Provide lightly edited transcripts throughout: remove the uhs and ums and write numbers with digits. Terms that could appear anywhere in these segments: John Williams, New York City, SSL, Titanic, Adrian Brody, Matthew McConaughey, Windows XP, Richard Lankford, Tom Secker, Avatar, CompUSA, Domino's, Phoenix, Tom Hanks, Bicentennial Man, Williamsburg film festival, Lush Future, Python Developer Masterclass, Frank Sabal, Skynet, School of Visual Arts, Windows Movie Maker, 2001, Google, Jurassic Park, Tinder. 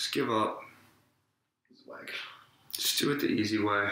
Just give up. Just do it the easy way.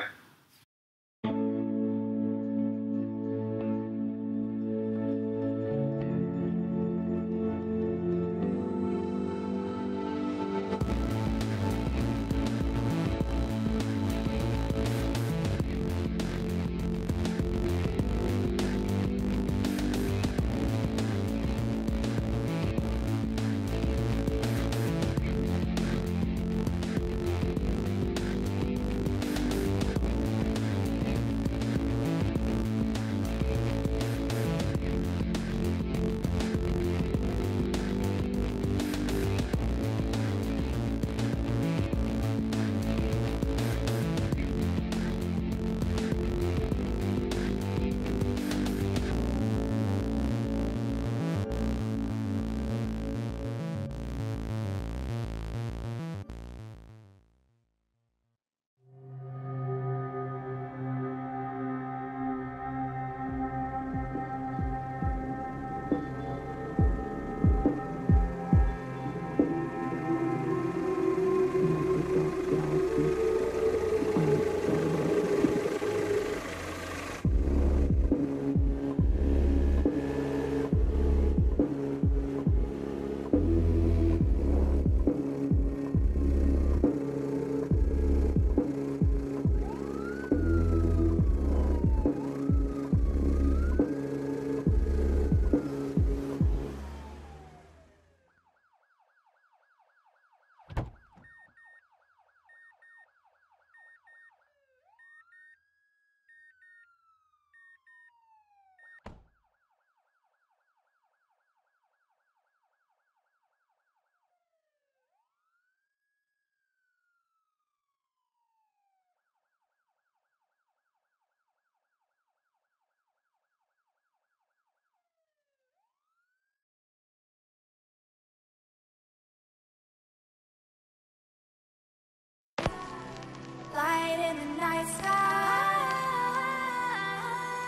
Light in the night sky,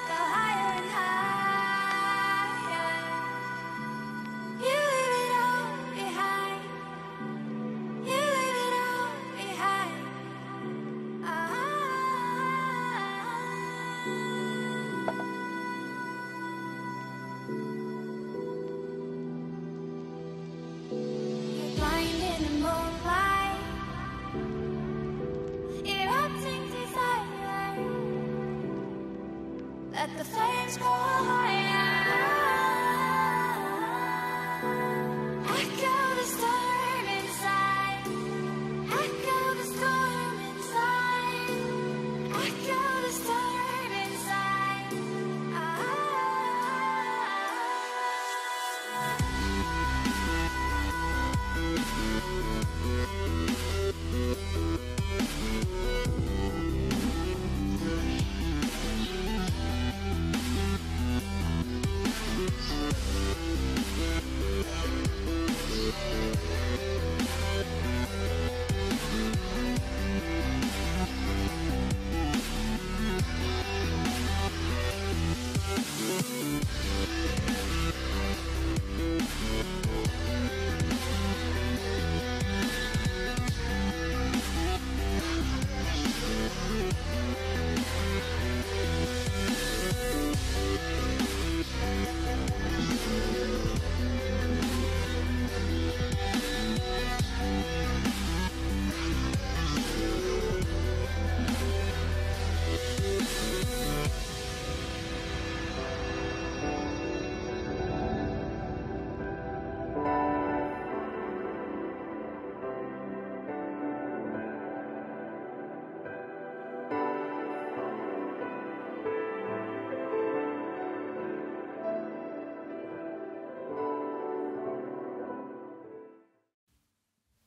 go higher and higher. You leave it all behind. You leave it all behind. You're blind in the moonlight. Let the flames go higher. Echo the storm inside. Echo the storm inside. Echo the storm inside.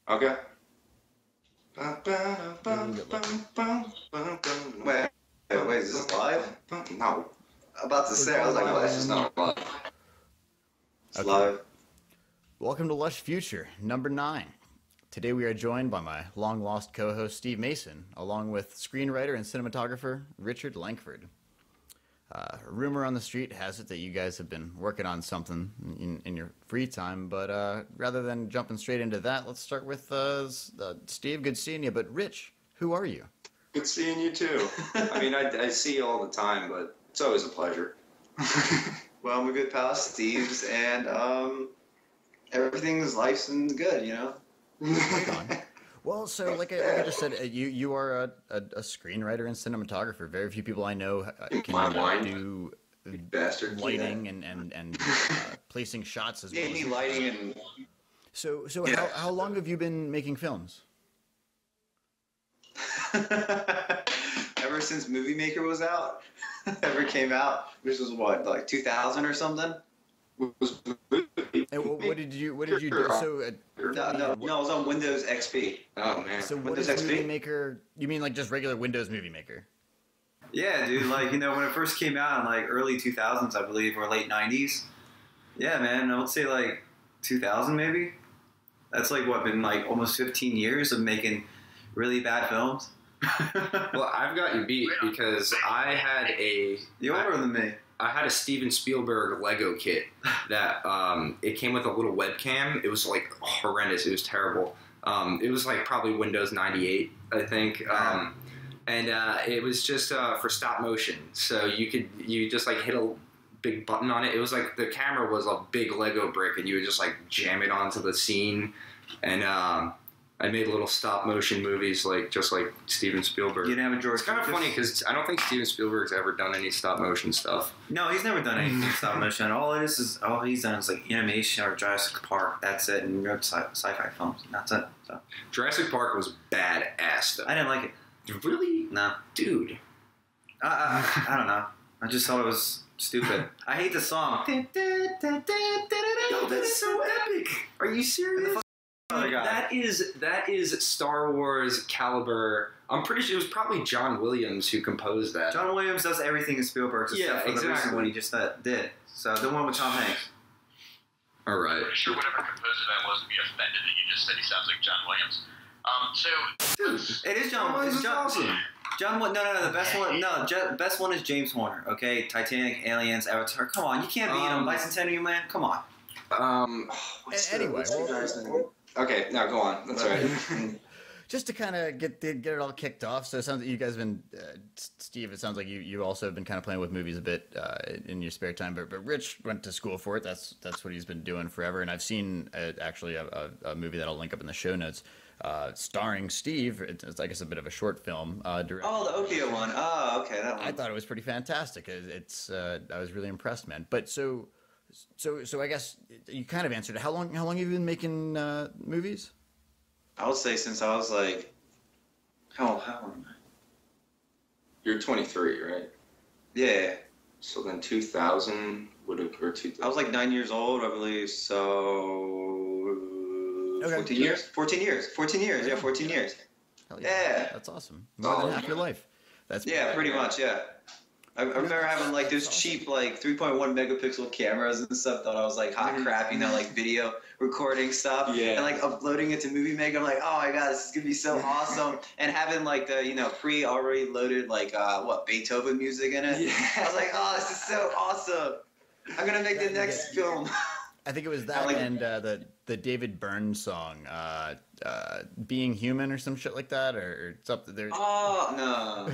Okay. Wait, is this live? No. About to say, I was like, well, that's just not live. It's okay. Live. Welcome to Lush Future, number 9. Today we are joined by my long-lost co-host Steve Mason, along with screenwriter and cinematographer Richard Lankford. rumor on the street has it that you guys have been working on something in your free time, but rather than jumping straight into that, let's start with Steve. Good seeing you, but Rich, who are you? Good seeing you too. I mean, I see you all the time, but it's always a pleasure. Well, I'm a good pal, Steve's, and everything's life's and good, you know. Well, so like I just said, you are a screenwriter and cinematographer. Very few people I know can do lighting and placing shots as well. Maybe lighting and. So yeah. How long have you been making films? Ever since Movie Maker was out, ever came out, which was what, like 2000 or something. And what did you do? So no, it was on Windows XP. Oh man. So what Windows is XP? Movie Maker? You mean like just regular Windows Movie Maker? Yeah, dude. Like, you know, when it first came out in like early 2000s, I believe, or late 90s. Yeah, man. I would say like 2000 maybe. That's like what, been like almost 15 years of making really bad films. Well, I've got you beat because I had a. You're older than me. I had a Steven Spielberg Lego kit that it came with a little webcam. It was like horrendous. It was terrible. It was like probably Windows 98, I think. It was just for stop motion. So you just like hit a big button on it. It was like the camera was a big Lego brick and you would just like jam it onto the scene. And I made little stop motion movies just like Steven Spielberg. You didn't have a George. It's kind of funny because I don't think Steven Spielberg's ever done any stop motion stuff. No, he's never done anything stop motion. All he's done is like animation or Jurassic Park. That's it. And sci-fi films. That's it. So. Jurassic Park was badass though. I didn't like it. Really? No, dude. I don't know. I just thought it was stupid. I hate the song. Yo, that's so epic. Are you serious? That is Star Wars caliber. I'm pretty sure it was probably John Williams who composed that. John Williams does everything in Spielberg. Yeah, except for exactly. The recent one he just did. So the one with Tom Hanks. All right. I'm pretty sure whatever composer that was would be offended that you just said he sounds like John Williams. Dude, it is John Williams. John Williams. Awesome. No, the best one. No, best one is James Horner. Okay, Titanic, Aliens, Avatar. Come on, you can't be in Bicentennial Man. Come on. Anyway. Okay, now go on. That's all right. Just to kind of get it all kicked off. So it sounds like you guys have been, Steve, it sounds like you also have been kind of playing with movies a bit in your spare time. But Rich went to school for it. That's what he's been doing forever. And I've seen actually a movie that I'll link up in the show notes, starring Steve. It's I guess a bit of a short film. The Okja one. Oh, okay, that one. I thought it was pretty fantastic. I was really impressed, man. But so. So I guess you kind of answered it. How long have you been making movies? I would say since I was like, how old am I? You're 23, right? Yeah. So then 2000 would have, or 2000. I was like 9 years old, I believe. So okay. 14 years. 14 years. Yeah, 14 years. Hell yeah. Yeah. That's awesome. More than half your life. That's pretty much. Yeah. I remember having like those cheap like 3.1 megapixel cameras and stuff that I was like hot crap, you know, like video recording stuff, yeah, and like uploading it to Movie Maker. I'm like, oh my god, this is gonna be so awesome! And having like the, you know, already loaded like Beethoven music in it. Yeah. I was like, oh, this is so awesome! I'm gonna make the next film. I think it was that the David Byrne song, "Being Human" or some shit like that, or something. Oh no!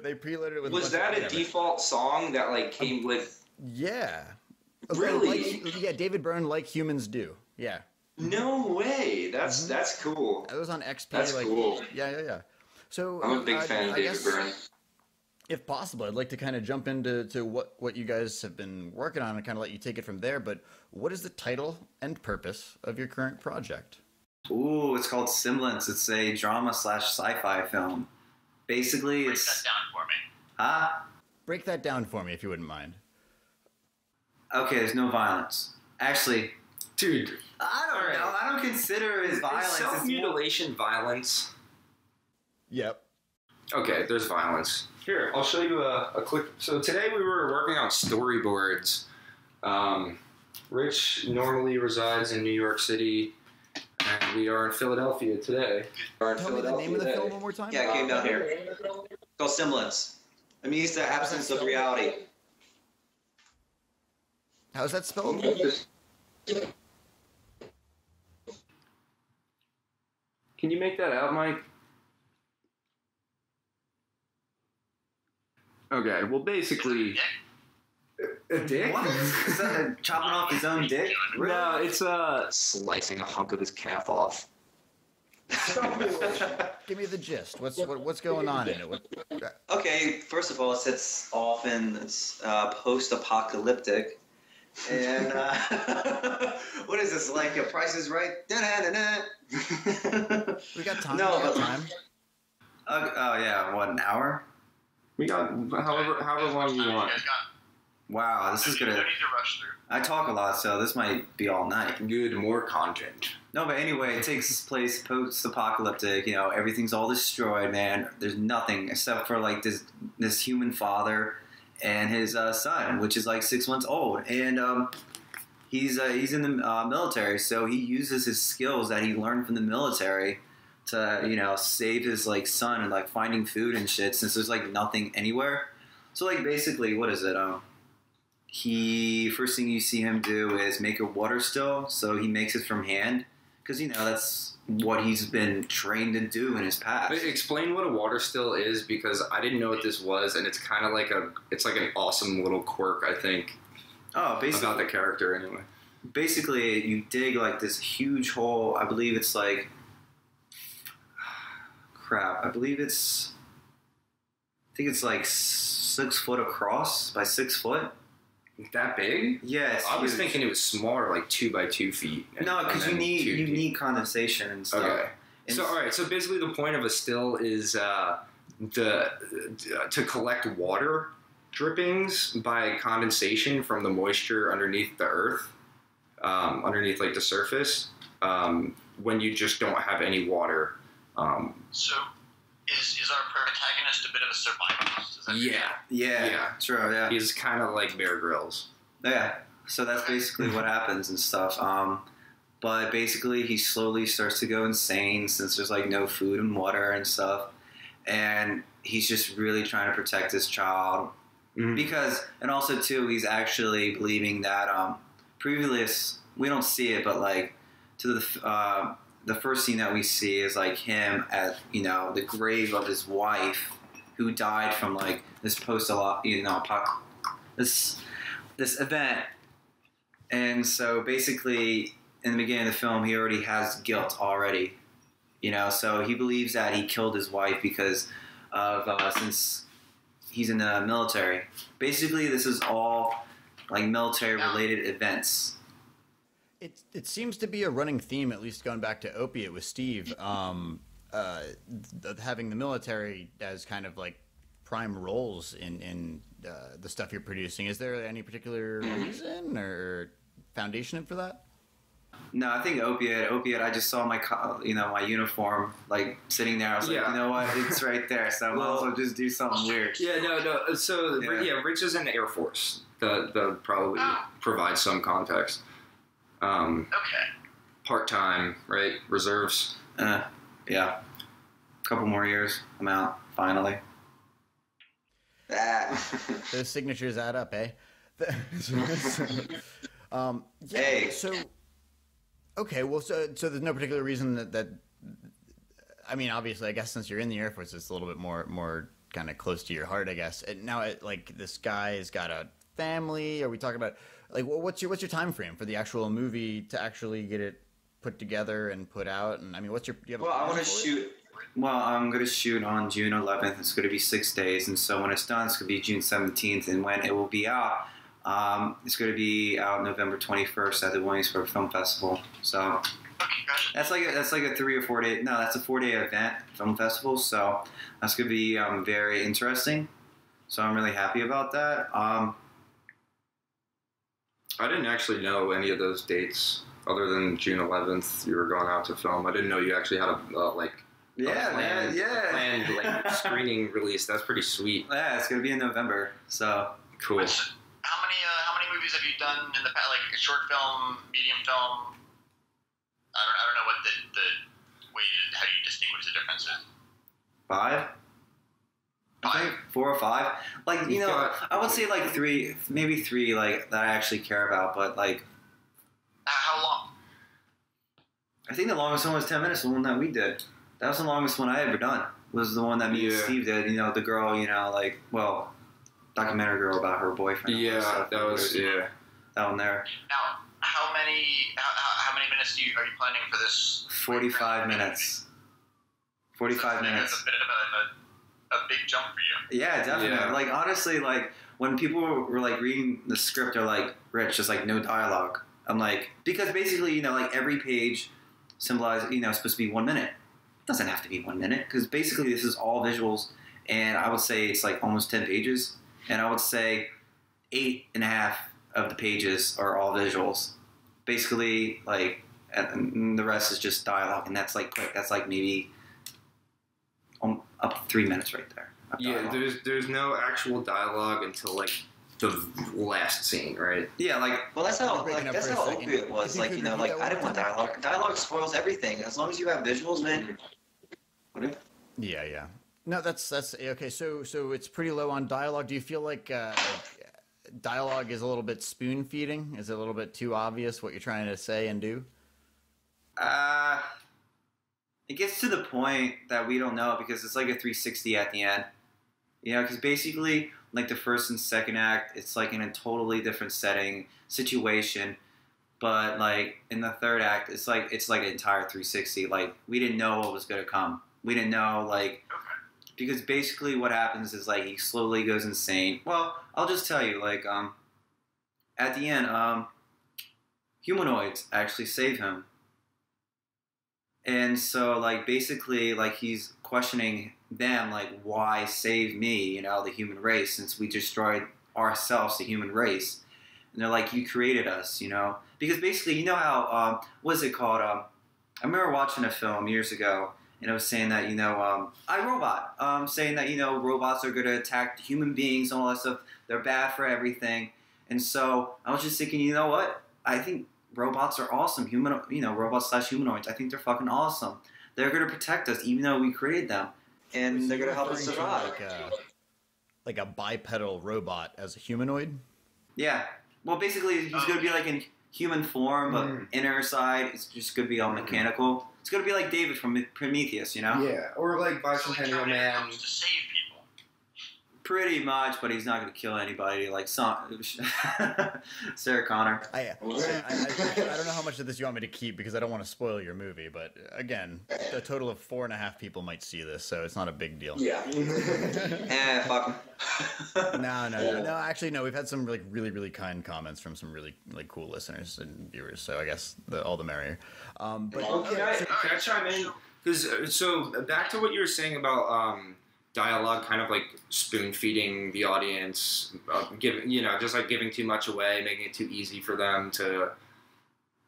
They preloaded it with. Was that a default song that like came with? Yeah. Really? Like, yeah, David Byrne, like humans do. Yeah. No way! That's cool. That was on XP. That's like, cool. Yeah. So I'm a big fan of David Byrne. If possible, I'd like to kind of jump into what you guys have been working on and kind of let you take it from there. But what is the title and purpose of your current project? Ooh, it's called Semblance. It's a drama/sci-fi film. Basically, break that down for me. Huh? Break that down for me, if you wouldn't mind. Okay, there's no violence. Actually, dude, I don't know. I don't consider it violence. Self-mutilation violence. Yep. Okay, there's violence. Here, I'll show you a quick. So today we were working on storyboards. Rich normally resides in New York City, and we are in Philadelphia today. Tell me the name of the film one more time. Yeah, it came down here. It's called Semblance. I'm used to absence of reality. How's that spelled? Can you make that out, Mike? Okay, well, basically... A dick? What? Is that chopping off his own dick? Really? No, it's slicing a hunk of his calf off. Give me the gist. What's going on in it? Okay, first of all, it sets off in this post-apocalyptic. And what is this, like a Price is Right? Da-da-da-da. We got time. No, but time. Oh yeah, what, an hour? We got however long you want. Wow, this is gonna. No need to rush through. I talk a lot, so this might be all night. Good, more content. No, but anyway, it takes place post-apocalyptic. You know, everything's all destroyed, man. There's nothing except for like this human father and his son, which is like 6 months old, and he's in the military, so he uses his skills that he learned from the military to, you know, save his like son and like finding food and shit, since there's like nothing anywhere. So like basically, what is it? He first thing you see him do is make a water still. So he makes it from hand because, you know, that's what he's been trained to do in his past. Explain what a water still is, because I didn't know what this was, and it's kind of like it's like an awesome little quirk, I think. Oh, basically about the character anyway. Basically, you dig like this huge hole. I believe it's like crap. I think it's like 6 foot across by 6 foot. That big? Yes. Yeah, I was thinking it was smaller, like 2 by 2 feet. No, because you need condensation and stuff. Okay. And so all right. So basically, the point of a still is to collect water drippings by condensation from the moisture underneath the earth, underneath like the surface, when you just don't have any water. So. Is our protagonist a bit of a survivalist? Is that yeah, true, yeah. He's kind of like Bear Grylls. Yeah, so that's basically what happens and stuff. But basically, he slowly starts to go insane since there's like no food and water and stuff. And he's just really trying to protect his child. Mm-hmm. Because, and also too, he's actually believing that previous, we don't see it, but like to the first scene that we see is like him at, you know, the grave of his wife, who died from like this this event. And so basically, in the beginning of the film, he already has guilt already, you know. So he believes that he killed his wife because of since he's in the military. Basically, this is all like military-related events. It seems to be a running theme, at least going back to Opiate with Steve, having the military as kind of like prime roles in the stuff you're producing. Is there any particular reason or foundation for that? No, I think Opiate. I just saw my uniform like sitting there. I was like, you know what, it's right there. So I'll also just do something weird. Yeah, no. So yeah, Rich is in the Air Force. That probably provides some context. Okay. Part-time, right? Reserves. Yeah. Couple more years. I'm out. Finally. Those signatures add up, eh? Yeah, hey. So, okay, well, so there's no particular reason that I mean, obviously, I guess since you're in the Air Force, it's a little bit more kind of close to your heart, I guess. And now, like, this guy has got a family. Are we talking about... Like, what's your time frame for the actual movie to actually get it put together and put out? And I mean, Well, I'm going to shoot on June 11th. It's going to be 6 days, and so when it's done, it's going to be June 17th. And when it will be out, it's going to be out November 21st at the Williamsburg Film Festival. So that's like a 3 or 4 day. No, that's a 4 day event, film festival. So that's going to be very interesting. So I'm really happy about that. I didn't actually know any of those dates other than June 11th. You were going out to film. I didn't know you actually had a planned screening release. That's pretty sweet. Yeah, it's gonna be in November. So cool. How many movies have you done in the past? Like a short film, medium film. I don't know what the way how you distinguish the differences. 5. 4 or 5. Like, you know, I would say like 3, maybe 3, like, that I actually care about, but like. How long? I think the longest one was 10 minutes, the one that we did. That was the longest one I ever done, was the one that me and Steve did, you know, the girl, you know, like, well, documentary girl about her boyfriend. Yeah, that was, yeah. That one there. Now, how many minutes are you planning for this? 45 minutes. 45 minutes. That's a bit of a big jump for you. Yeah, definitely. Yeah. Like, honestly, like, when people were, like, reading the script, they're like, Rich, just, like, no dialogue. I'm like, because basically, you know, like, every page symbolizes, you know, it's supposed to be 1 minute. It doesn't have to be 1 minute, because basically this is all visuals, and I would say it's, like, almost 10 pages, and I would say 8.5 of the pages are all visuals. Basically, like, and the rest is just dialogue, and that's, like, quick. That's, like, maybe... up 3 minutes right there. Yeah, there's no actual dialogue until, like, the last scene, right? Yeah, like... Well, that's how OP it was. Like, you know, like, I didn't want dialogue. Dialogue spoils everything. As long as you have visuals, man... Yeah, yeah. No, that's... Okay, so it's pretty low on dialogue. Do you feel like dialogue is a little bit spoon-feeding? Is it a little bit too obvious what you're trying to say and do? It gets to the point that we don't know, because it's like a 360 at the end. You know, because basically, like, the first and second act, it's like in a totally different setting, situation. But, like, in the third act, it's like an entire 360. Like, we didn't know what was going to come. We didn't know, like... Because basically what happens is, like, he slowly goes insane. Well, I'll just tell you, like, at the end, humanoids actually save him. And so, like, basically, like, he's questioning them, like, why save me, you know, the human race, since we destroyed ourselves, the human race. And they're like, you created us, you know. Because basically, you know how, what's it called? I remember watching a film years ago, and it was saying that, you know, I, Robot, saying that, you know, robots are going to attack human beings and all that stuff. They're bad for everything. And so I was just thinking, you know what, I think... robots are awesome. You know, robots/humanoids. I think they're fucking awesome. They're going to protect us, even though we created them, and they're going to help us survive. Like a bipedal robot as a humanoid. Yeah. Well, basically, he's going to be like in human form, but inner side it's just going to be all mechanical. It's going to be like David from Prometheus, you know? Yeah, or like Bicentennial Man. To save people. Pretty much, but he's not going to kill anybody. Like Sarah Connor. I don't know how much of this you want me to keep, because I don't want to spoil your movie. But again, a total of 4.5 people might see this, so it's not a big deal. Yeah. Fuck. No. Actually, no. We've had some like really kind comments from some really like cool listeners and viewers. So I guess all the merrier. But okay, can I chime in? Because so back to what you were saying about. Dialogue kind of like spoon feeding the audience, giving, you know, just like giving too much away, making it too easy for them to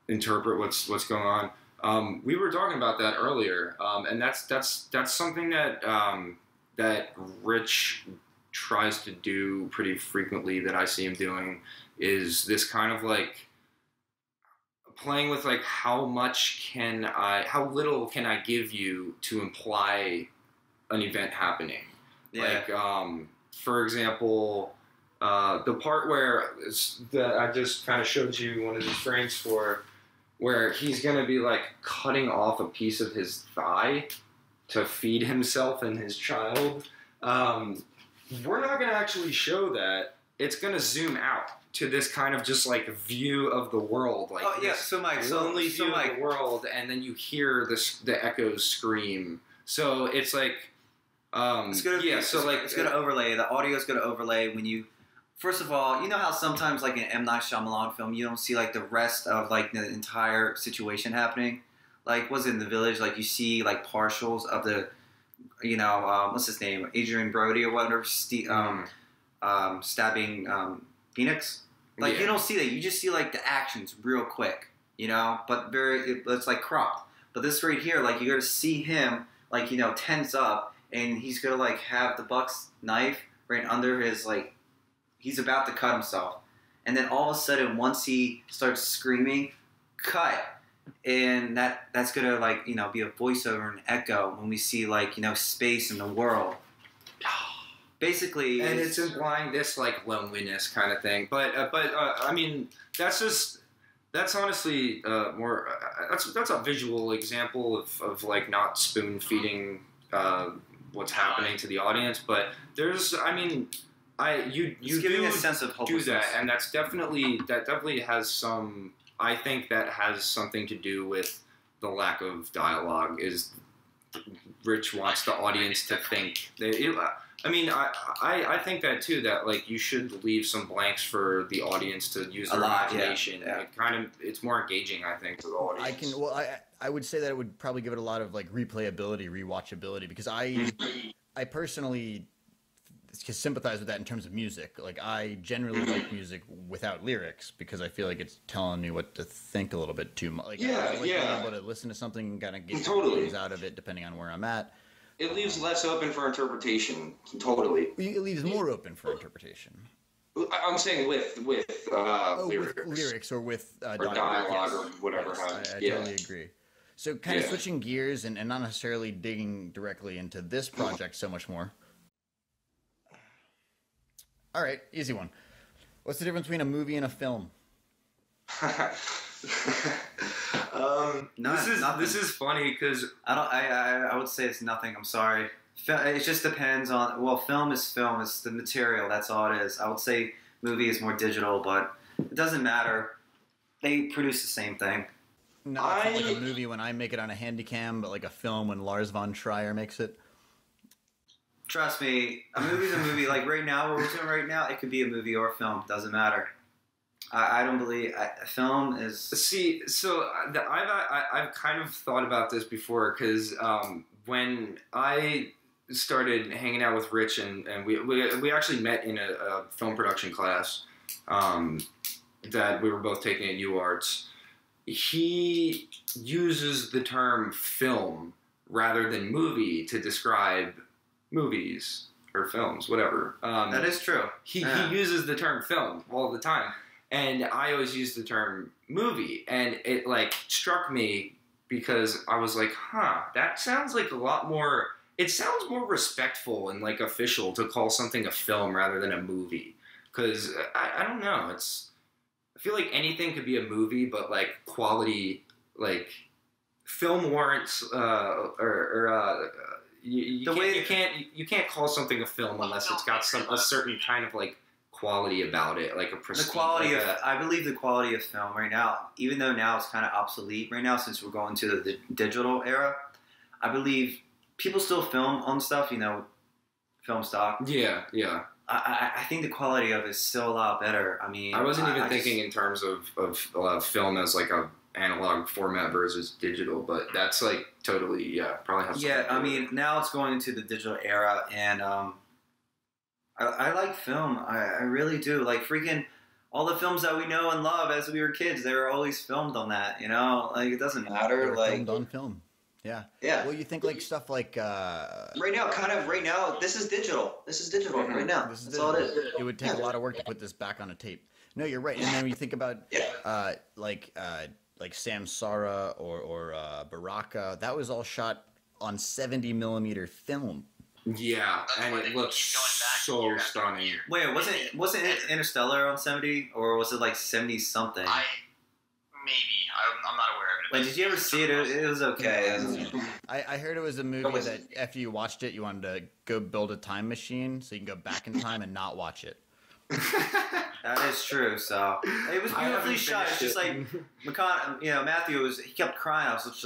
interpret what's going on. We were talking about that earlier, and that's something that that Rich tries to do pretty frequently. That I see him doing is this kind of like playing with like how little can I give you to imply an event happening. Yeah. Like, for example, the part where that I just kind of showed you one of the frames for, where he's going to be like cutting off a piece of his thigh to feed himself and his child. We're not going to actually show that. It's going to zoom out to this kind of just like view of the world. Like, oh yeah. So Mike, view of the world, and then you hear the echoes scream. So it's like, it's gonna, yeah, so like it's gonna overlay. The audio's gonna overlay when you. First of all, you know how sometimes like an M. Night Shyamalan film, you don't see like the rest of like the entire situation happening. Like, was it in The Village? Like, you see like partials of the, you know, what's his name, Adrian Brody or whatever, stabbing Phoenix. Like, yeah. You don't see that. You just see like the actions real quick, you know. But it's like cropped. But this right here, like, you're gonna see him. Like, you know, tense up, and he's gonna like have the Buck's knife right under his, like, he's about to cut himself, and then all of a sudden, once he starts screaming, cut, and that's gonna, like, you know, be a voiceover and echo when we see, like, you know, space in the world. Basically, and it's implying this like loneliness kind of thing. But I mean, that's honestly more. That's a visual example of like not spoon feeding what's happening to the audience. But there's, I mean, you giving a sense of hopelessness. Do that, and that's definitely has some. I think that has something to do with the lack of dialogue. Is Rich wants the audience to think I mean, I think that too. That like you should leave some blanks for the audience to use their imagination. Yeah. It kind of it's more engaging, I think, to the audience. I would say that it would probably give it a lot of like replayability, rewatchability, because I personally sympathize with that in terms of music. Like I generally like music without lyrics because I feel like it's telling me what to think a little bit too much. Like, yeah, being able to listen to something, kind of get totally out of it depending on where I'm at. It leaves less open for interpretation, totally. It leaves more open for interpretation. I'm saying with lyrics. With lyrics or with dialogue or whatever. Yes, I totally agree. So kind of switching gears and not necessarily digging directly into this project so much more. All right, easy one. What's the difference between a movie and a film? This is funny because I would say it's nothing. I'm sorry. It just depends on. Well, film is film. It's the material. That's all it is. I would say movie is more digital, but it doesn't matter. They produce the same thing. No, it's like a movie when I make it on a handycam, but like a film when Lars von Trier makes it. Trust me, a movie's a movie. Like right now, what we're doing right now, it could be a movie or a film. Doesn't matter. I don't believe film is. See, so I've kind of thought about this before because when I started hanging out with Rich and we actually met in a film production class that we were both taking at UArts. He uses the term film rather than movie to describe movies or films, whatever. That is true. He uses the term film all the time. And I always use the term movie, and it like struck me because I was like, huh, that sounds like a lot more, it sounds more respectful and like official to call something a film rather than a movie. Cause I don't know. I feel like anything could be a movie, but like quality, like film warrants, you can't call something a film unless it's got a certain kind of like quality about it, like a prestige. The quality of, I believe the quality of film right now, even though now it's kind of obsolete right now since we're going to the digital era, I believe people still film on stuff, you know, film stock. Yeah, yeah. I think the quality of it is still a lot better. I mean, I wasn't even thinking in terms of film as like a analog format versus digital, but that's like totally, yeah, probably has. Yeah, I mean, now it's going into the digital era, and I like film. I really do. Like freaking all the films that we know and love as we were kids, they were always filmed on that, you know? Like it doesn't matter. Like filmed on film. Yeah. Yeah. Well, you think like stuff like right now, this is digital. This is digital right now. This is digital. That's all it is. It would take a lot of work to put this back on a tape. No, you're right. And then when you think about like Samsara or Baraka, that was all shot on 70mm film. Yeah, and it looks so stunning. Wait, wasn't it Interstellar on 70, or was it like 70-something? I'm not aware of it. Wait, did you ever see it? It was okay. I heard it was a movie that after you watched it, you wanted to go build a time machine so you can go back in time and not watch it. That is true. So it was beautifully shot. It's just like Matthew he kept crying. I was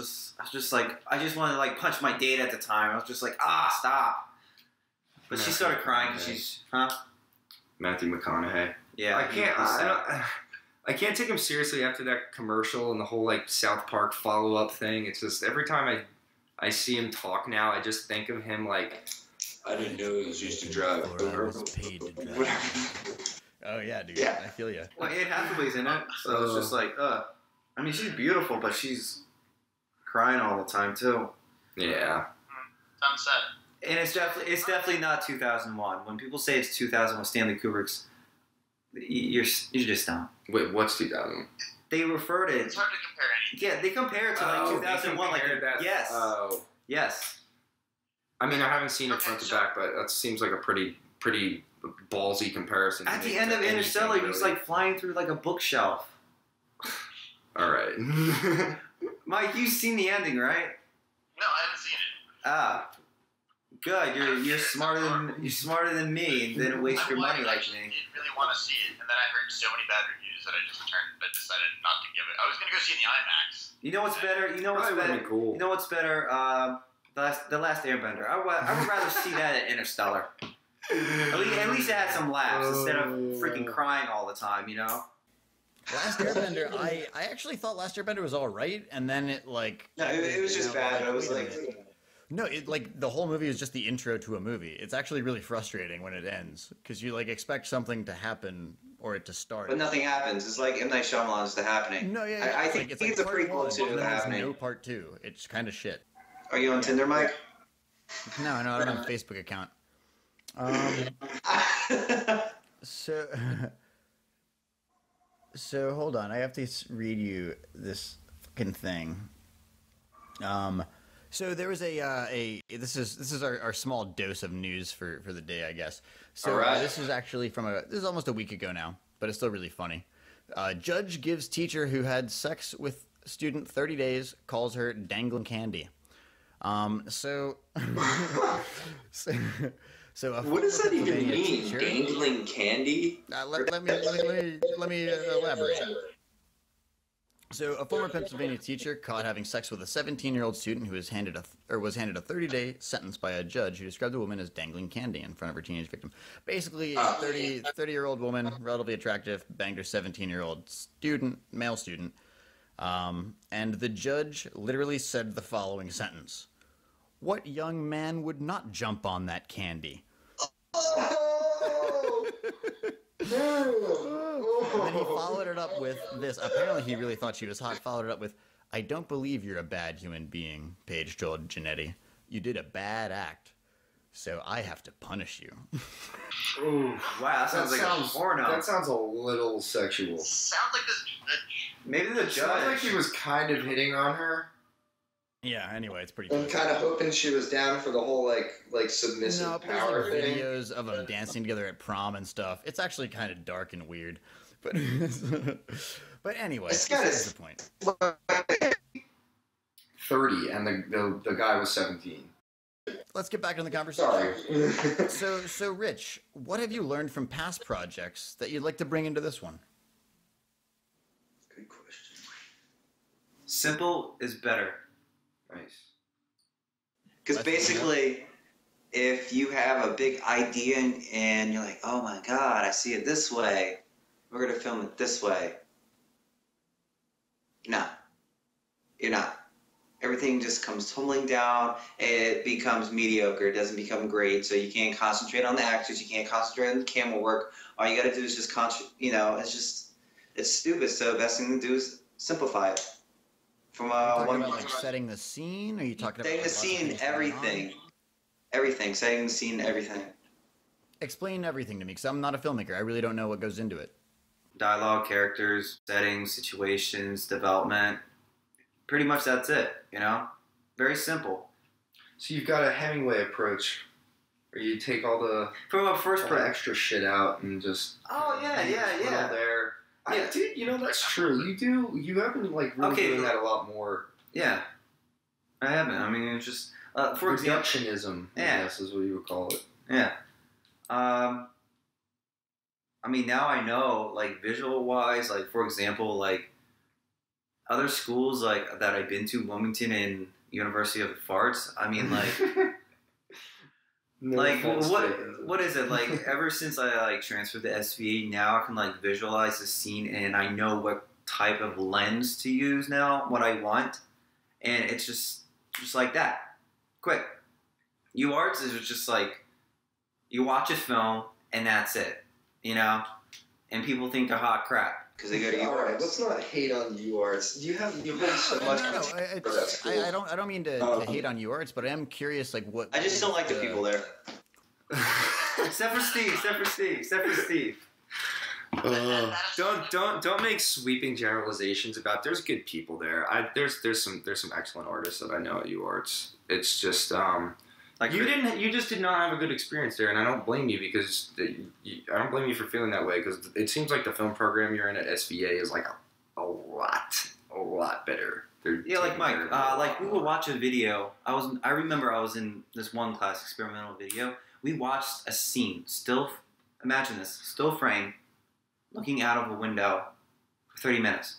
just like, I just wanted to like punch my date at the time. I was just like, ah, stop. But Matthew, she started crying because she's Matthew McConaughey. Yeah, I can't take him seriously after that commercial and the whole like South Park follow up thing. It's just every time I see him talk now, I just think of him like. I didn't know it was used to drive. I was paid to drive. Oh yeah, dude. Yeah. I feel you. Well, Anne Hathaway's in it, so it's just like, I mean, she's beautiful, but she's crying all the time too. Yeah. I'm sad. And it's definitely not 2001. When people say it's 2000 with Stanley Kubrick's, you're just dumb. Wait, what's 2000? They refer to it. It's hard to compare anything. Yeah, they compare it to like 2001. Like that, yes. Oh. Yes. I mean, I haven't seen it front to back, but that seems like a pretty pretty ballsy comparison. At the end of Interstellar, really. He's like flying through like a bookshelf. All right. Mike, you've seen the ending, right? No, I haven't seen it. Ah, good. You're smarter than me, and didn't waste your money like me. I didn't really want to see it, and then I heard so many bad reviews that I just turned, but decided not to give it. I was gonna go see it in the IMAX. You know what's better? You know what's better? Cool. You know what's better? The Last Airbender. I would rather see that at Interstellar. At least it had some laughs instead of freaking crying all the time. You know. Last Airbender, I actually thought Last Airbender was all right, and then it like... No, it was just bad. I was like... No, it like the whole movie is just the intro to a movie. It's actually really frustrating when it ends, because you like expect something to happen or it to start. But nothing happens. It's like M. Night Shyamalan's The Happening. No, yeah, yeah. I think it's a prequel to The Happening. No part two. It's kind of shit. Are you on Tinder, Mike? No, I don't have a Facebook account. So hold on, I have to read you this fucking thing. So there was this is our small dose of news for the day, I guess. So all right. This is actually this is almost a week ago now, but it's still really funny. Judge gives teacher who had sex with student 30 days, calls her dangling candy. So what does that even mean? Teacher. Dangling candy? Let me elaborate. So, a former Pennsylvania teacher caught having sex with a 17-year-old student who was handed a 30-day sentence by a judge who described the woman as dangling candy in front of her teenage victim. Basically, a 30-year-old woman, relatively attractive, banged her 17-year-old student, male student, and the judge literally said the following sentence. What young man would not jump on that candy? Oh! And then he followed it up with this. Apparently he really thought she was hot. Followed it up with, I don't believe you're a bad human being, Paige told Gennetti. You did a bad act, so I have to punish you. Ooh, wow, that sounds like a porno. That sounds a little sexual. Sounds like this judge. Maybe the judge. Sounds like he was kind of hitting on her. Yeah, anyway, it's pretty cool. I'm kind of hoping she was down for the whole, like submissive power thing. Videos of them dancing together at prom and stuff. It's actually kind of dark and weird. But anyway, that's the point. 30, and the guy was 17. Let's get back on the conversation. Sorry. So, Rich, what have you learned from past projects that you'd like to bring into this one? Good question. Simple is better. Nice. Because basically, if you have a big idea and you're like, oh my god, I see it this way, we're going to film it this way. No. You're not. Everything just comes tumbling down, it becomes mediocre, it doesn't become great, so you can't concentrate on the actors, you can't concentrate on the camera work, all you got to do is just, it's stupid, so the best thing to do is simplify it. From setting the scene, or are you talking about setting the scene, everything, setting the scene, everything. Explain everything to me, because I'm not a filmmaker. I really don't know what goes into it. Dialogue, characters, settings, situations, development. Pretty much that's it. You know, very simple. So you've got a Hemingway approach, where you take all the extra shit out and just yeah. There. Yeah, dude, you know, that's true. You have been, like, really doing that a lot more. Yeah. I haven't. I mean, it's just... for reductionism, I guess, is what you would call it. Yeah. I mean, now I know, like, visual-wise, like, for example, like, other schools, like, that I've been to, Wilmington and University of the Arts, I mean, like... Like, what is it? Like, ever since I, like, transferred to SVA, now I can, like, visualize the scene, and I know what type of lens to use now, what I want. And it's just like that. Quick. UArts is just, like, you watch a film, and that's it. You know? And people think they're hot crap. Because they go to UArts. All right, let's not hate on UArts. You've been so much. I don't mean to hate on UArts, but I am curious, like, what. I just don't like the people there. Except for Steve. Don't make sweeping generalizations about. There's good people there. There's some excellent artists that I know at UArts. It's just Like you just did not have a good experience there, and I don't blame you because I don't blame you for feeling that way because it seems like the film program you're in at SVA is like a lot better. Yeah, like Mike, like we would watch a video. I remember I was in this one class, experimental video. We watched a scene, imagine this, still frame, looking out of a window for 30 minutes.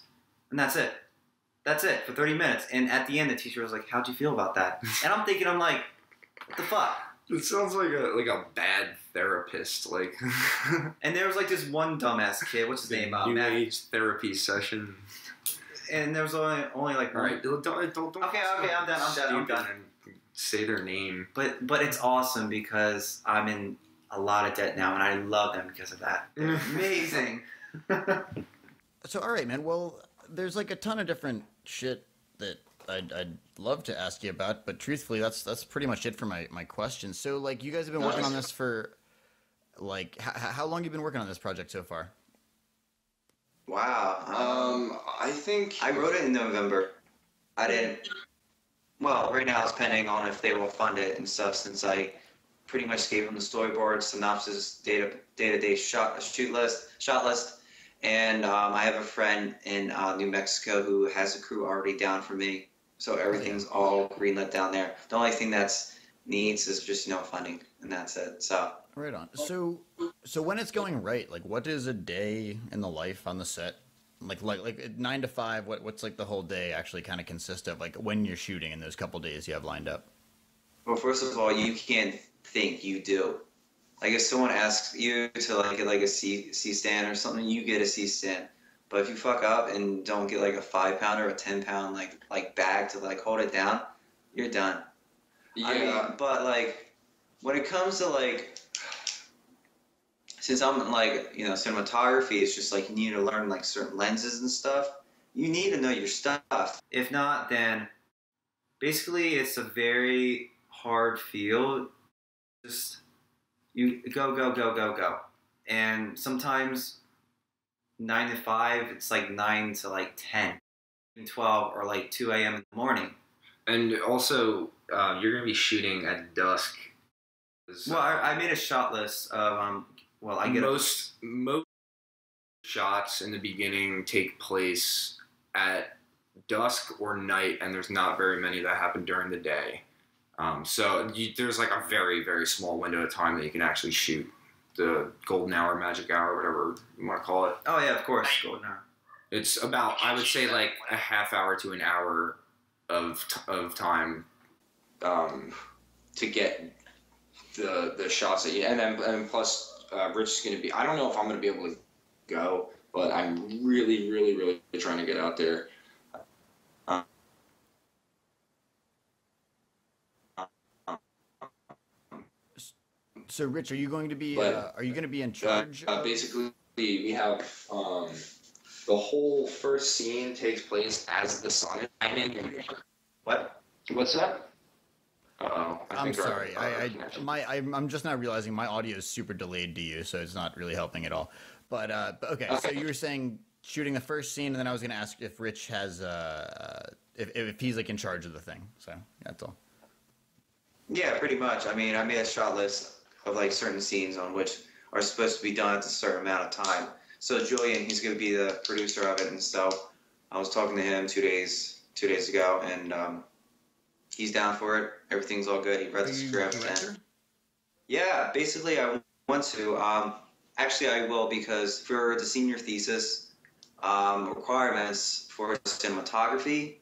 And that's it. That's it, for 30 minutes. And at the end, the teacher was like, how'd you feel about that? And I'm thinking, I'm like, what the fuck? It sounds like a bad therapist, like. And there was like this one dumbass kid, what's his name? New Age therapy session. And there was only like one. All right, don't. Okay, I'm done. Say their name. But it's awesome because I'm in a lot of debt now, and I love them because of that. They're amazing. So, all right, man. Well, there's like a ton of different shit that I'd love to ask you about, but truthfully, that's pretty much it for my questions. So, like, you guys have been working on this for, like, how long have you been working on this project so far? Wow. I think I wrote it in November. I didn't. Well, right now it's pending on if they will fund it and stuff. Since I pretty much gave them the storyboard, synopsis, day-to-day shot list, and I have a friend in New Mexico who has a crew already down for me, so everything's all greenlit down there. The only thing that's needs is just funding, and that's it. So. Right on. So when it's going right, like, what is a day in the life on the set? Like 9 to 5, what's like the whole day actually kind of consist of, like, when you're shooting in those couple days you have lined up? Well, first of all, you can't think, you do. Like, if someone asks you to get a C-stand or something, you get a C-stand. But if you fuck up and don't get a 5-pound or a 10-pound like bag to hold it down, you're done. Yeah. I mean, but when it comes to since I'm cinematography, it's just you need to learn certain lenses and stuff. You need to know your stuff. If not, then basically it's a very hard field. Just you go. And sometimes 9 to 5, it's 9 to 10, even 12 or 2 a.m. in the morning. And also, you're gonna be shooting at dusk. Well, I made a shot list of well, I get most shots in the beginning take place at dusk or night, and there's not very many that happen during the day. So there's a very, very small window of time that you can actually shoot the golden hour, magic hour, whatever you want to call it. Oh yeah, of course, golden hour. It's about, I would say, a half hour to an hour of time to get the shots that you, and plus. Rich's going to be, I don't know if I'm going to be able to go, but I'm really, really, really trying to get out there. So Rich, are you going to be, are you going to be in charge? Basically, we have, the whole first scene takes place as the sun. I'm in. What? What's that? Uh-oh. I'm sorry. I'm just not realizing my audio is super delayed to you, so it's not really helping at all. But okay, so you were saying shooting the first scene, and then I was going to ask if Rich has if he's in charge of the thing. So yeah, that's all. Yeah, pretty much. I mean, I made a shot list of certain scenes on which are supposed to be done at a certain amount of time. So Julian, he's going to be the producer of it, and so I was talking to him two days ago, and. He's down for it. Everything's all good. He read the script. And yeah, basically I want to. Actually, I will, because for the senior thesis requirements for cinematography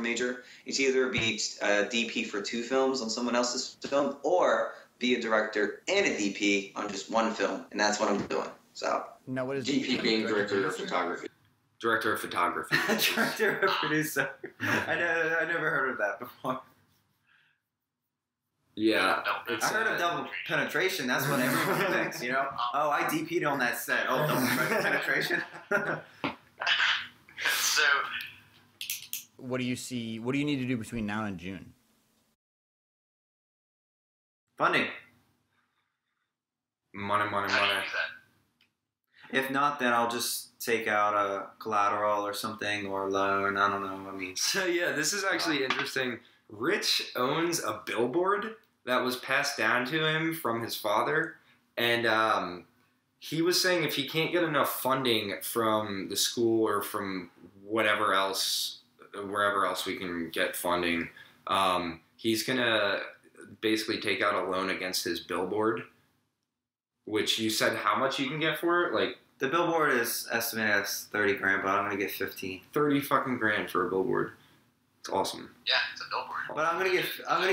major, it's either be a DP for 2 films on someone else's film or be a director and a DP on just 1 film, and that's what I'm doing. So now, what is DP being director of photography? Director of photography. Director of producer. I never heard of that before. Yeah. I heard of double penetration. That's what everyone thinks, Oh, I DP'd on that set. Oh, double penetration. So, what do you see? What do you need to do between now and June? Funding. Money. If not, then I'll just take out a collateral or something, or a loan. I don't know. I mean, so yeah, this is actually interesting. Rich owns a billboard that was passed down to him from his father. And he was saying if he can't get enough funding from the school or from whatever else, wherever else we can get funding, he's going to basically take out a loan against his billboard, which you said how much you can get for it? Like, the billboard is estimated as 30 grand, but I'm going to get 15. 30 fucking grand for a billboard. It's awesome. Yeah, it's a billboard. But I'm gonna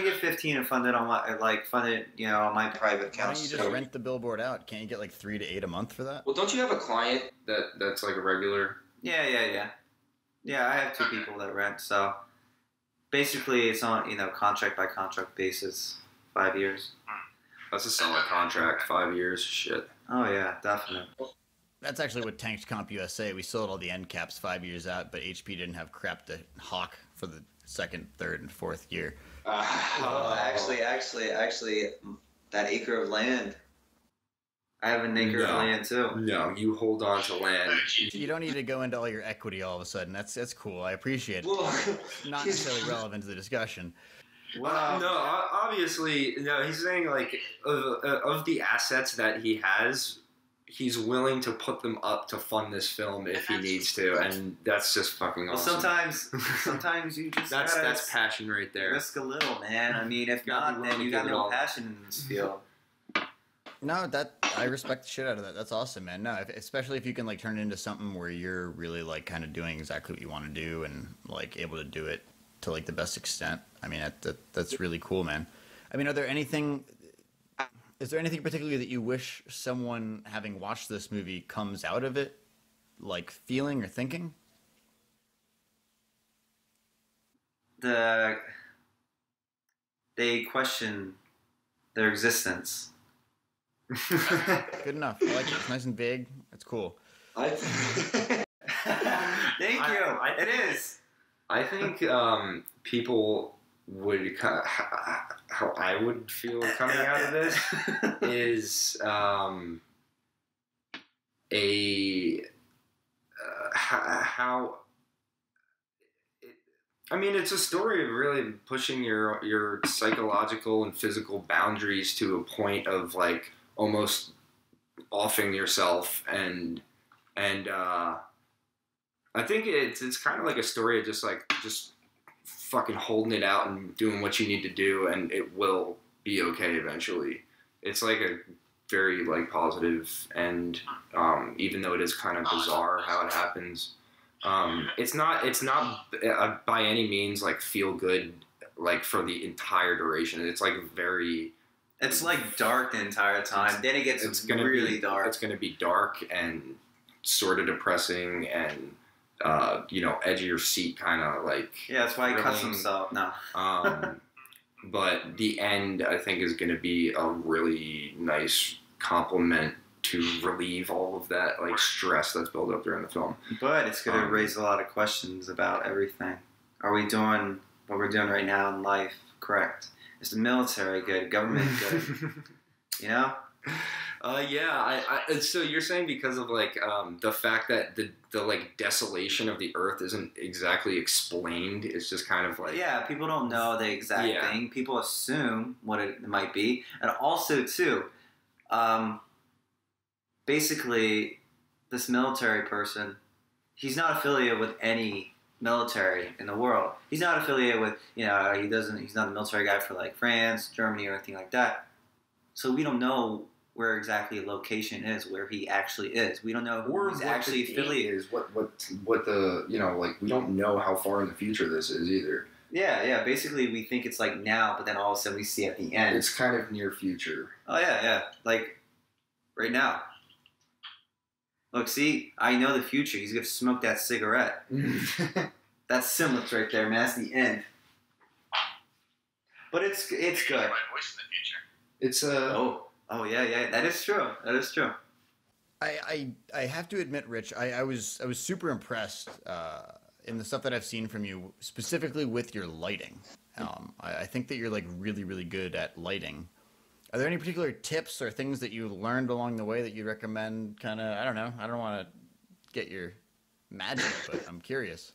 get 15 and fund it on my you know, on my private account. Why don't you just rent the billboard out? Can't you get like 3 to 8 a month for that? Well, don't you have a client that's like a regular? Yeah. Yeah, I have 2 people that rent. So basically, it's on contract by contract basis, 5 years. That's a solid contract. 5 years, shit. Oh yeah, definitely. That's actually what tanked Comp USA. We sold all the end caps 5 years out, but HP didn't have crap to hawk for the second, third, and fourth year. Oh, actually, that acre of land. I have an acre of land too. No, you hold on to land. You don't need to go into all your equity all of a sudden. That's cool. I appreciate it. Well, not necessarily relevant to the discussion. Well, no, obviously, no. He's saying like of the assets that he has, he's willing to put them up to fund this film if he needs to, and that's just fucking awesome. Well, sometimes you just that's passion right there. Risk a little, man. I mean, if not, then you got no passion in this field. No, I respect the shit out of that. That's awesome, man. No, especially if you can like turn it into something where you're really like kind of doing exactly what you want to do and like able to do it to like the best extent. I mean, that's really cool, man. I mean, is there anything particularly that you wish someone having watched this movie comes out of it, like feeling or thinking? They question their existence. Good enough. I like it. It's nice and big. It's cool. Thank you. It is. I think people would how I would feel coming out of this is I mean, it's a story of really pushing your psychological and physical boundaries to a point of like almost offing yourself, and I think it's kind of like a story of just fucking holding it out and doing what you need to do, and it will be okay eventually. It's like a very like positive, and even though it is kind of bizarre how it happens, it's not by any means like feel good like for the entire duration. It's like very, it's like dark the entire time. Then it gets really dark. It's gonna be dark and sort of depressing and you know, edge of your seat kind of like... Yeah, that's why he cuts himself. No. But the end, I think, is going to be a really nice compliment to relieve all of that like stress that's built up during the film. But it's going to raise a lot of questions about everything. Are we doing what we're doing right now in life correct? Is the military good? Government good? You know? Yeah. So you're saying because of like the fact that the like desolation of the earth isn't exactly explained. It's just kind of like, yeah, people don't know the exact thing. People assume what it might be, and also too, basically, this military person, he's not affiliated with any military in the world. He's not affiliated with he doesn't. He's not a military guy for like France, Germany, or anything like that. So we don't know where exactly location is, where he actually is. We don't know who he's actually affiliated is. What the, like, we don't know how far in the future this is either. Yeah. Basically, we think it's like now, but then all of a sudden we see at the end. It's kind of near future. Oh, yeah. Like, right now. Look, see, I know the future. He's going to smoke that cigarette. That's Semblance right there, man. That's the end. But it's good. My voice in the future. It's a... Oh yeah, that is true. That is true. I have to admit, Rich, I was super impressed in the stuff that I've seen from you, specifically with your lighting. I think that you're like really good at lighting. Are there any particular tips or things that you learned along the way that you recommend? Kind of, I don't know. I don't want to get your magic, but I'm curious.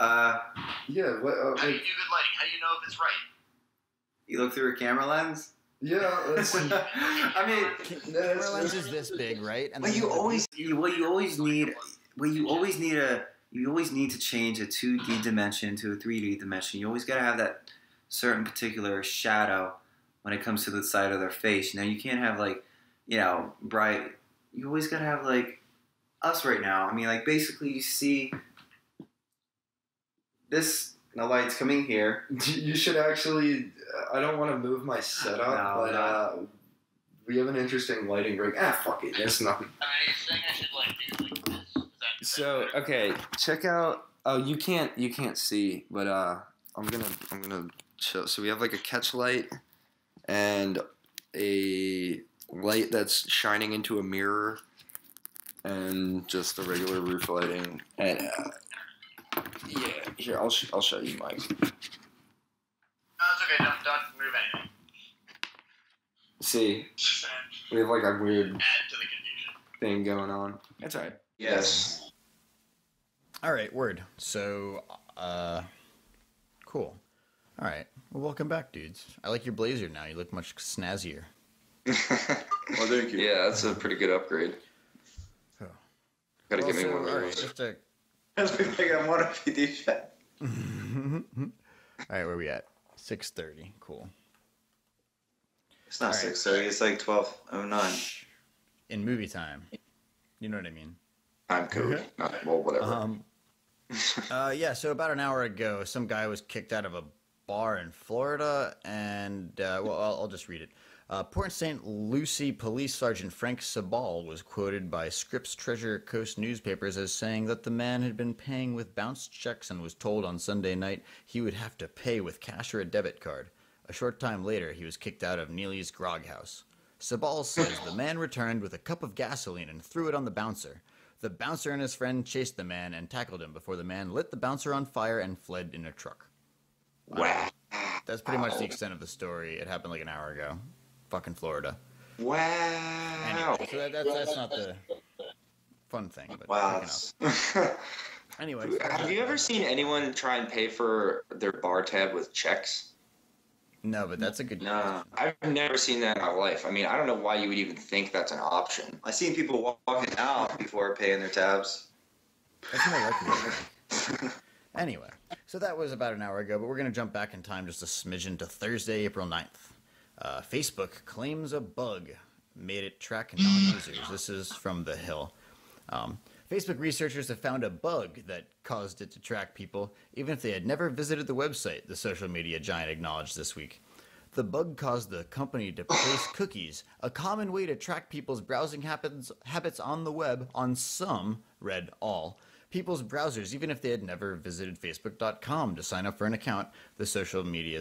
Yeah. What, how do you do good lighting? How do you know if it's right? You look through a camera lens? Yeah. Camera lens is this big, right? And you always need to change a 2D dimension to a 3D dimension. You always got to have that certain particular shadow when it comes to the side of their face. You know, you can't have like, you know, bright. You always got to have like us right now. I mean, like basically you see this. The light's coming here. You should actually. I don't want to move my setup, we have an interesting lighting rig. Ah, fuck it. That's nothing. I think I should like do like this. So okay, check out. Oh, you can't see, but I'm gonna show. So we have like a catch light and a light that's shining into a mirror, and just the regular roof lighting and. Yeah, here, I'll show you, Mike. No, it's okay, don't move anything. See, we have like a weird add to the confusion thing going on. That's all right. Yes. All right, word. So, cool. All right, well, welcome back, dudes. I like your blazer now. You look much snazzier. Well, thank you. Yeah, that's a pretty good upgrade. Oh. Gotta give me one. All right, just a... I'm on a PD chat. All right, where are we at? 6:30. Cool. It's not 6:30. It's like 12:09. In movie time. You know what I mean. Time code. Not well, whatever. Yeah. So about an hour ago, some guy was kicked out of a bar in Florida, and well, I'll just read it. Port St. Lucie Police Sergeant Frank Sabal was quoted by Scripps Treasure Coast newspapers as saying that the man had been paying with bounced checks and was told on Sunday night he would have to pay with cash or a debit card. A short time later, he was kicked out of Neely's Grog House. Sabal says the man returned with a cup of gasoline and threw it on the bouncer. The bouncer and his friend chased the man and tackled him before the man lit the bouncer on fire and fled in a truck. Wow. That's pretty much the extent of the story. It happened like an hour ago. Fucking Florida. Wow. Anyway, so that's not the fun thing. But wow. Anyway. Have you ever seen anyone try and pay for their bar tab with checks? No, but that's a good question. I've never seen that in my life. I mean, I don't know why you would even think that's an option. I've seen people walking out before paying their tabs. That's more likely. Anyway, so that was about an hour ago, but we're going to jump back in time just a smidgen to Thursday, April 9th. Facebook claims a bug made it track non-users. This is from The Hill. Facebook researchers have found a bug that caused it to track people, even if they had never visited the website, the social media giant acknowledged this week. The bug caused the company to place cookies, a common way to track people's browsing habits on the web, on some, read all, people's browsers, even if they had never visited Facebook.com to sign up for an account, the social media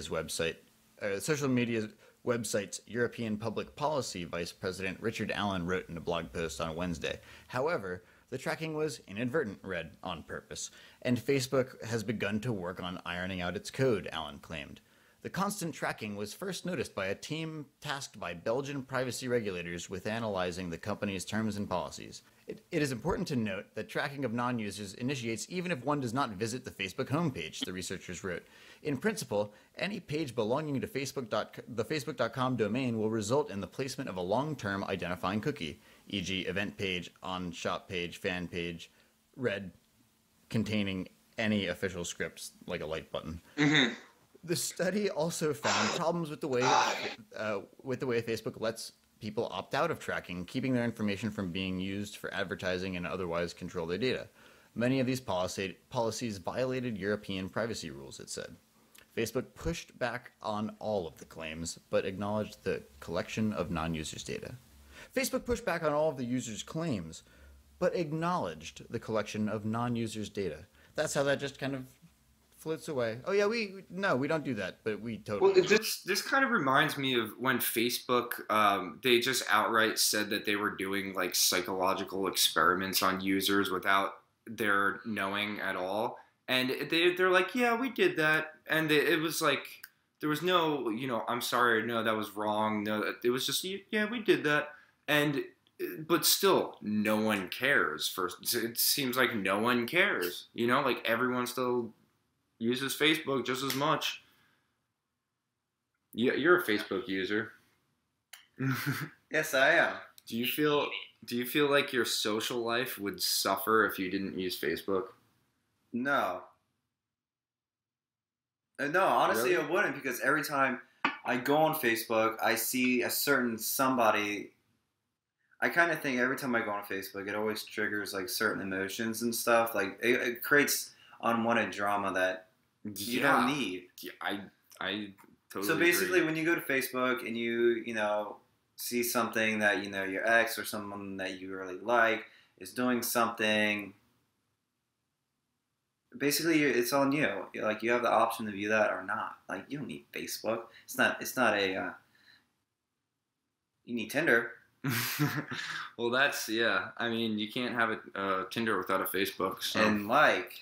website's European Public Policy Vice President Richard Allen wrote in a blog post on Wednesday. However, the tracking was inadvertent, read on purpose, and Facebook has begun to work on ironing out its code, Allen claimed. The constant tracking was first noticed by a team tasked by Belgian privacy regulators with analyzing the company's terms and policies. It is important to note that tracking of non-users initiates even if one does not visit the Facebook homepage, the researchers wrote. In principle, any page belonging to the Facebook.com domain will result in the placement of a long-term identifying cookie, e.g. event page, on-shop page, fan page, read, containing any official scripts, like a like button. Mm-hmm. The study also found problems with the way Facebook lets people opt out of tracking, keeping their information from being used for advertising and otherwise control their data. Many of these policies violated European privacy rules, it said. Facebook pushed back on all of the claims, but acknowledged the collection of non-users' data. Facebook pushed back on all of the users' claims, but acknowledged the collection of non-users' data. That's how that just kind of floats away. Oh yeah, we don't do that, but we totally. Well, this kind of reminds me of when Facebook they just outright said that they were doing like psychological experiments on users without their knowing at all, and they're like, yeah, we did that, and it was like there was no, you know, I'm sorry, no, that was wrong, no, it was just yeah, we did that, and but still no one cares. First, it seems like no one cares, you know, like everyone still uses Facebook just as much. You're a Facebook user. Yes, I am. Do you feel like your social life would suffer if you didn't use Facebook? No. No, honestly, really? It wouldn't, because every time I go on Facebook, I see a certain somebody. I kind of think every time I go on Facebook, it always triggers like certain emotions and stuff. Like it creates unwanted drama that you don't need. Yeah, I totally. So basically, agree. When you go to Facebook and you know see something that you know your ex or someone that you really like is doing something, basically it's on you. Like you have the option to view that or not. Like you don't need Facebook. It's not a. You need Tinder. Well, that's, yeah. I mean, you can't have a Tinder without a Facebook. So. And like,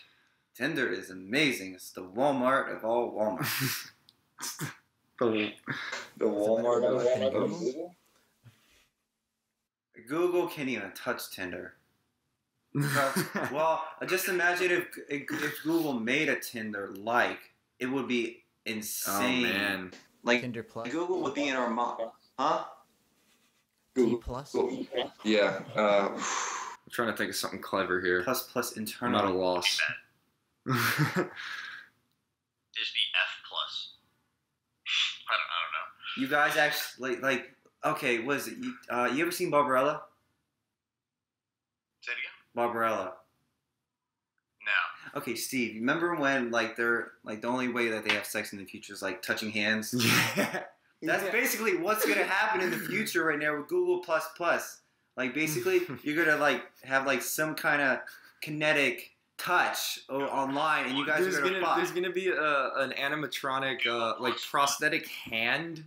Tinder is amazing. It's the Walmart of all Walmarts. the Walmart of Google. Google can't even touch Tinder. Well, just imagine if Google made a Tinder like, it would be insane. Oh man, like Tinder Plus. Google would be in our mom, huh? Google Plus? Yeah. I'm trying to think of something clever here. Plus internal. I'm at a loss. Disney F+. I don't know. You guys actually, like okay, what is it? You ever seen Barbarella? Say it again? Barbarella. No. Okay, Steve, remember when, like, they're, like, the only way that they have sex in the future is, like, touching hands? Yeah. That's basically what's going to happen in the future right now with Google++. Like, basically, you're going to, like, have, like, some kind of kinetic touch online, and you guys are going to fuck. There's going to be an animatronic, like, prosthetic hand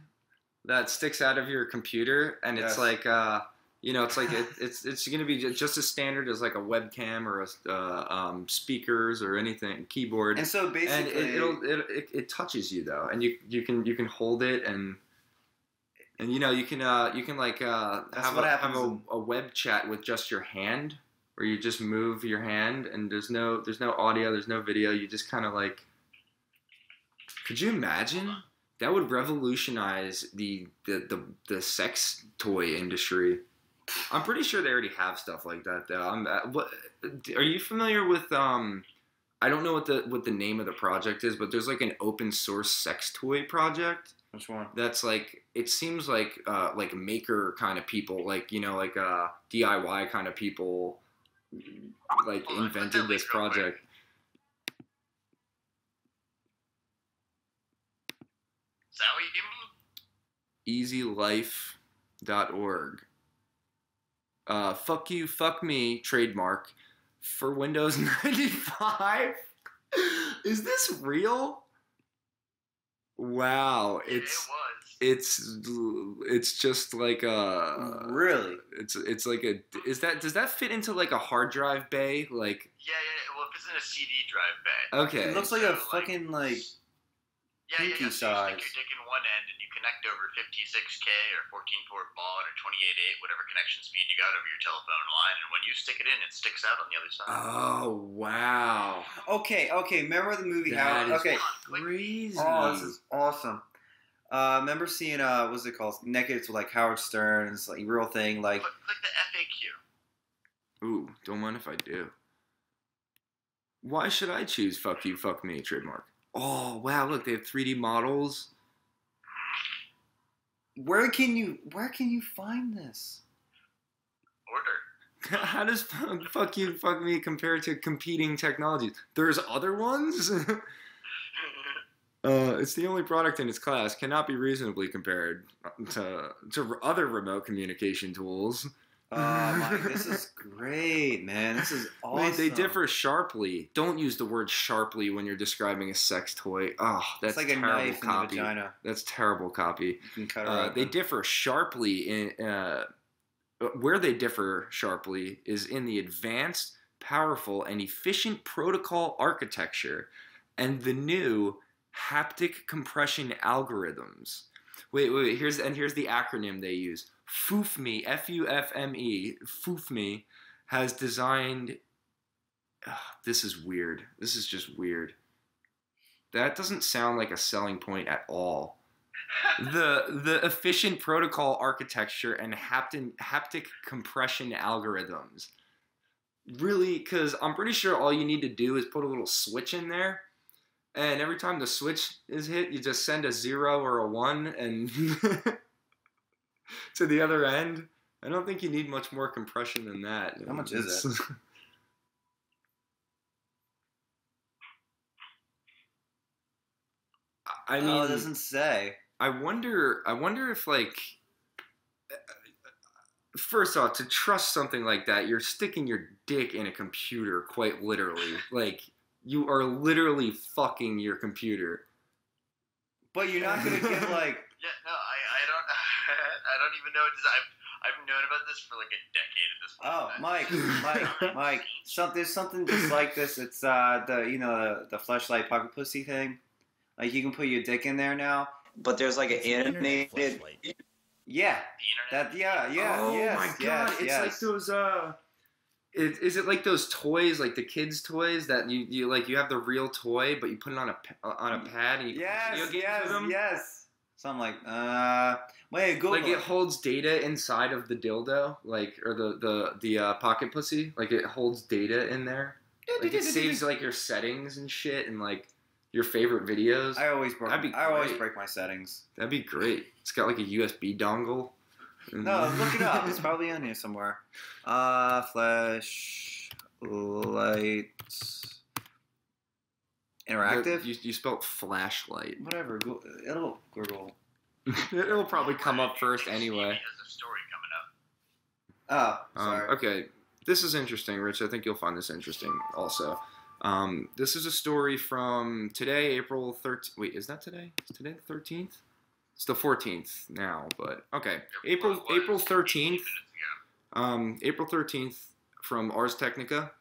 that sticks out of your computer, and yes. It's like, you know, it's like, it's going to be just as standard as, like, a webcam or a, speakers or anything, keyboard. And so, basically... And it touches you, though, and you can hold it and... And you know you can like have a web chat with just your hand, where you just move your hand and there's no audio, there's no video. You just kind of like. Could you imagine? That would revolutionize the sex toy industry. I'm pretty sure they already have stuff like that though. Are you familiar with I don't know what the name of the project is, but there's like an open source sex toy project. Which one? That's like it seems like maker kind of people, like you know, like DIY kind of people, like invented this project. Is that what you mean? EasyLife.org. Fuck you, fuck me trademark for Windows 95. Is this real? Wow, it's just like a really. It's like a does that fit into like a hard drive bay like? Yeah. Well, if it's in a CD drive bay. Okay. It looks like so a fucking like. Yeah. So you stick your dick in one end and you connect over 56K or 14-port baud or 28.8, whatever connection speed you got over your telephone line, and when you stick it in, it sticks out on the other side. Oh wow. Okay. Remember the movie Howard? Okay. Crazy. Oh, this is awesome. Remember seeing what's it called? Negatives with like Howard Stern's like real thing like. Click the FAQ. Ooh, don't mind if I do. Why should I choose "fuck you, fuck me" trademark? Oh wow! Look, they have 3D models. Where can you find this? Order. How does "fuck you, fuck me" compare to competing technologies? There's other ones. It's the only product in its class. Cannot be reasonably compared to other remote communication tools. Oh my! This is great, man. This is awesome. Wait, they differ sharply. Don't use the word "sharply" when you're describing a sex toy. Oh, that's like a knife in the vagina. That's terrible copy. You can cut her open. They differ sharply. Where they differ sharply is in the advanced, powerful, and efficient protocol architecture, and the new haptic compression algorithms. Wait. Here's the acronym they use. FUFME, F-U-F-M-E, FUFME, has designed... this is weird. This is just weird. That doesn't sound like a selling point at all. The efficient protocol architecture and haptic compression algorithms. Really, because I'm pretty sure all you need to do is put a little switch in there, and every time the switch is hit, you just send a 0 or a 1 and to the other end. I don't think you need much more compression than that. How much is it? I mean, it doesn't say. I wonder if, like, first off, to trust something like that, you're sticking your dick in a computer, quite literally. Like, you are literally fucking your computer. But you're not gonna get, like... Yeah, no, I don't even know what to say. I've known about this for, like, a decade at this point. Oh, Mike, so, there's something just like this. It's, the fleshlight pocket pussy thing. Like, you can put your dick in there now, but there's, like, an animated... Yeah. That, yeah. Oh, yes, my God. Yes, it's like those, is it like those toys, like the kids' toys that you like, you have the real toy, but you put it on a pad and you can play video games with them? Yes. So I'm like, wait, Google. Like, it holds data inside of the dildo, like, or the pocket pussy. Like, it holds data in there. Like, it saves, like, your settings and shit and, like, your favorite videos. I always break my settings. That'd be great. It's got like a USB dongle. No, look it up. It's probably on here somewhere. Flashlight interactive. You spelled flashlight. Whatever. It'll Google. It'll probably come up first anyway. There's a story coming up. Oh, sorry. Okay. This is interesting, Rich. I think you'll find this interesting also. This is a story from today, April 13th. Wait, is that today? Is today the 13th? It's the 14th now, but okay. April 13th. April 13th from Ars Technica.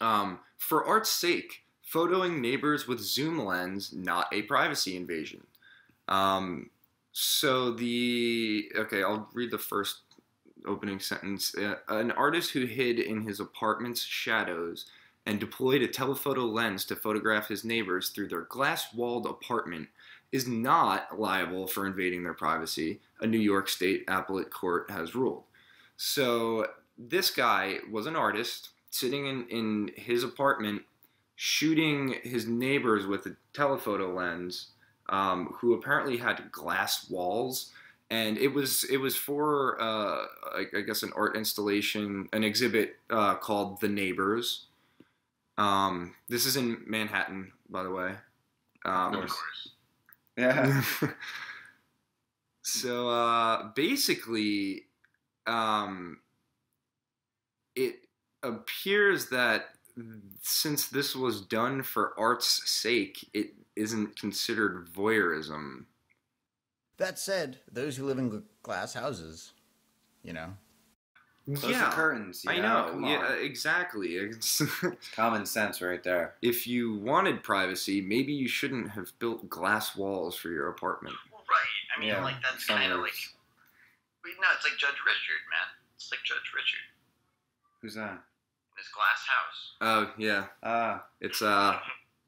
For art's sake, photoing neighbors with zoom lens, not a privacy invasion. Okay, I'll read the first opening sentence. An artist who hid in his apartment's shadows and deployed a telephoto lens to photograph his neighbors through their glass-walled apartment is not liable for invading their privacy, a New York State appellate court has ruled. So this guy was an artist sitting in his apartment shooting his neighbors with a telephoto lens, who apparently had glass walls. And it was for, I guess, an art installation, an exhibit called The Neighbors. This is in Manhattan, by the way. Of course. Yeah. So, basically, it appears that since this was done for art's sake, it isn't considered voyeurism. That said, those who live in glass houses, you know. Close the curtains. You know? I know. Yeah, exactly. It's common sense right there. If you wanted privacy, maybe you shouldn't have built glass walls for your apartment. Well, right. I mean, yeah, like, that's kind of like... No, it's like Judge Richard, man. It's like Judge Richard. Who's that? In his glass house. Oh, yeah.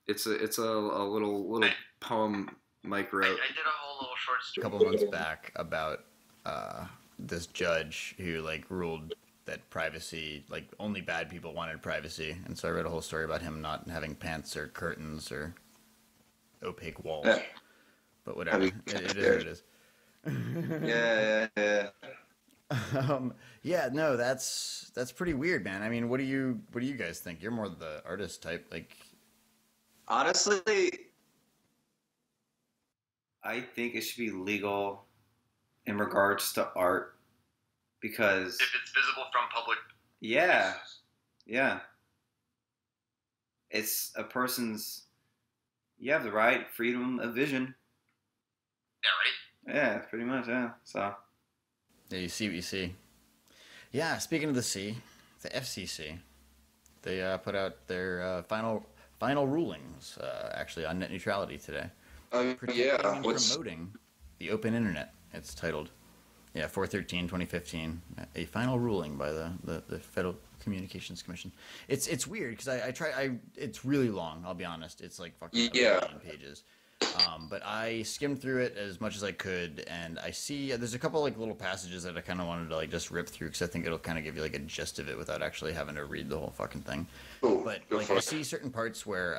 It's a little poem Mike wrote. I did a whole little short story a couple months back about... this judge who, like, ruled that privacy, like, only bad people wanted privacy, and so I read a whole story about him not having pants or curtains or opaque walls, but whatever, it is what it is. Yeah, no, that's pretty weird, man. I mean, what do you guys think? You're more the artist type, like. Honestly, I think it should be legal in regards to art, because if it's visible from public places. Yeah, it's a person's. You have the right, freedom of vision. Yeah, right. Yeah, pretty much. Yeah, so. Yeah, you see what you see. Yeah, speaking of the C, the FCC, they put out their final rulings actually on net neutrality today. Yeah, promoting the open internet. It's titled, 4/13/2015, a final ruling by the Federal Communications Commission. It's weird because it's really long. I'll be honest, it's like fucking 1,000 pages. But I skimmed through it as much as I could, and I see there's a couple like little passages that I kind of wanted to like just rip through because I think it'll kind of give you like a gist of it without actually having to read the whole fucking thing. Ooh, but like I see certain parts where,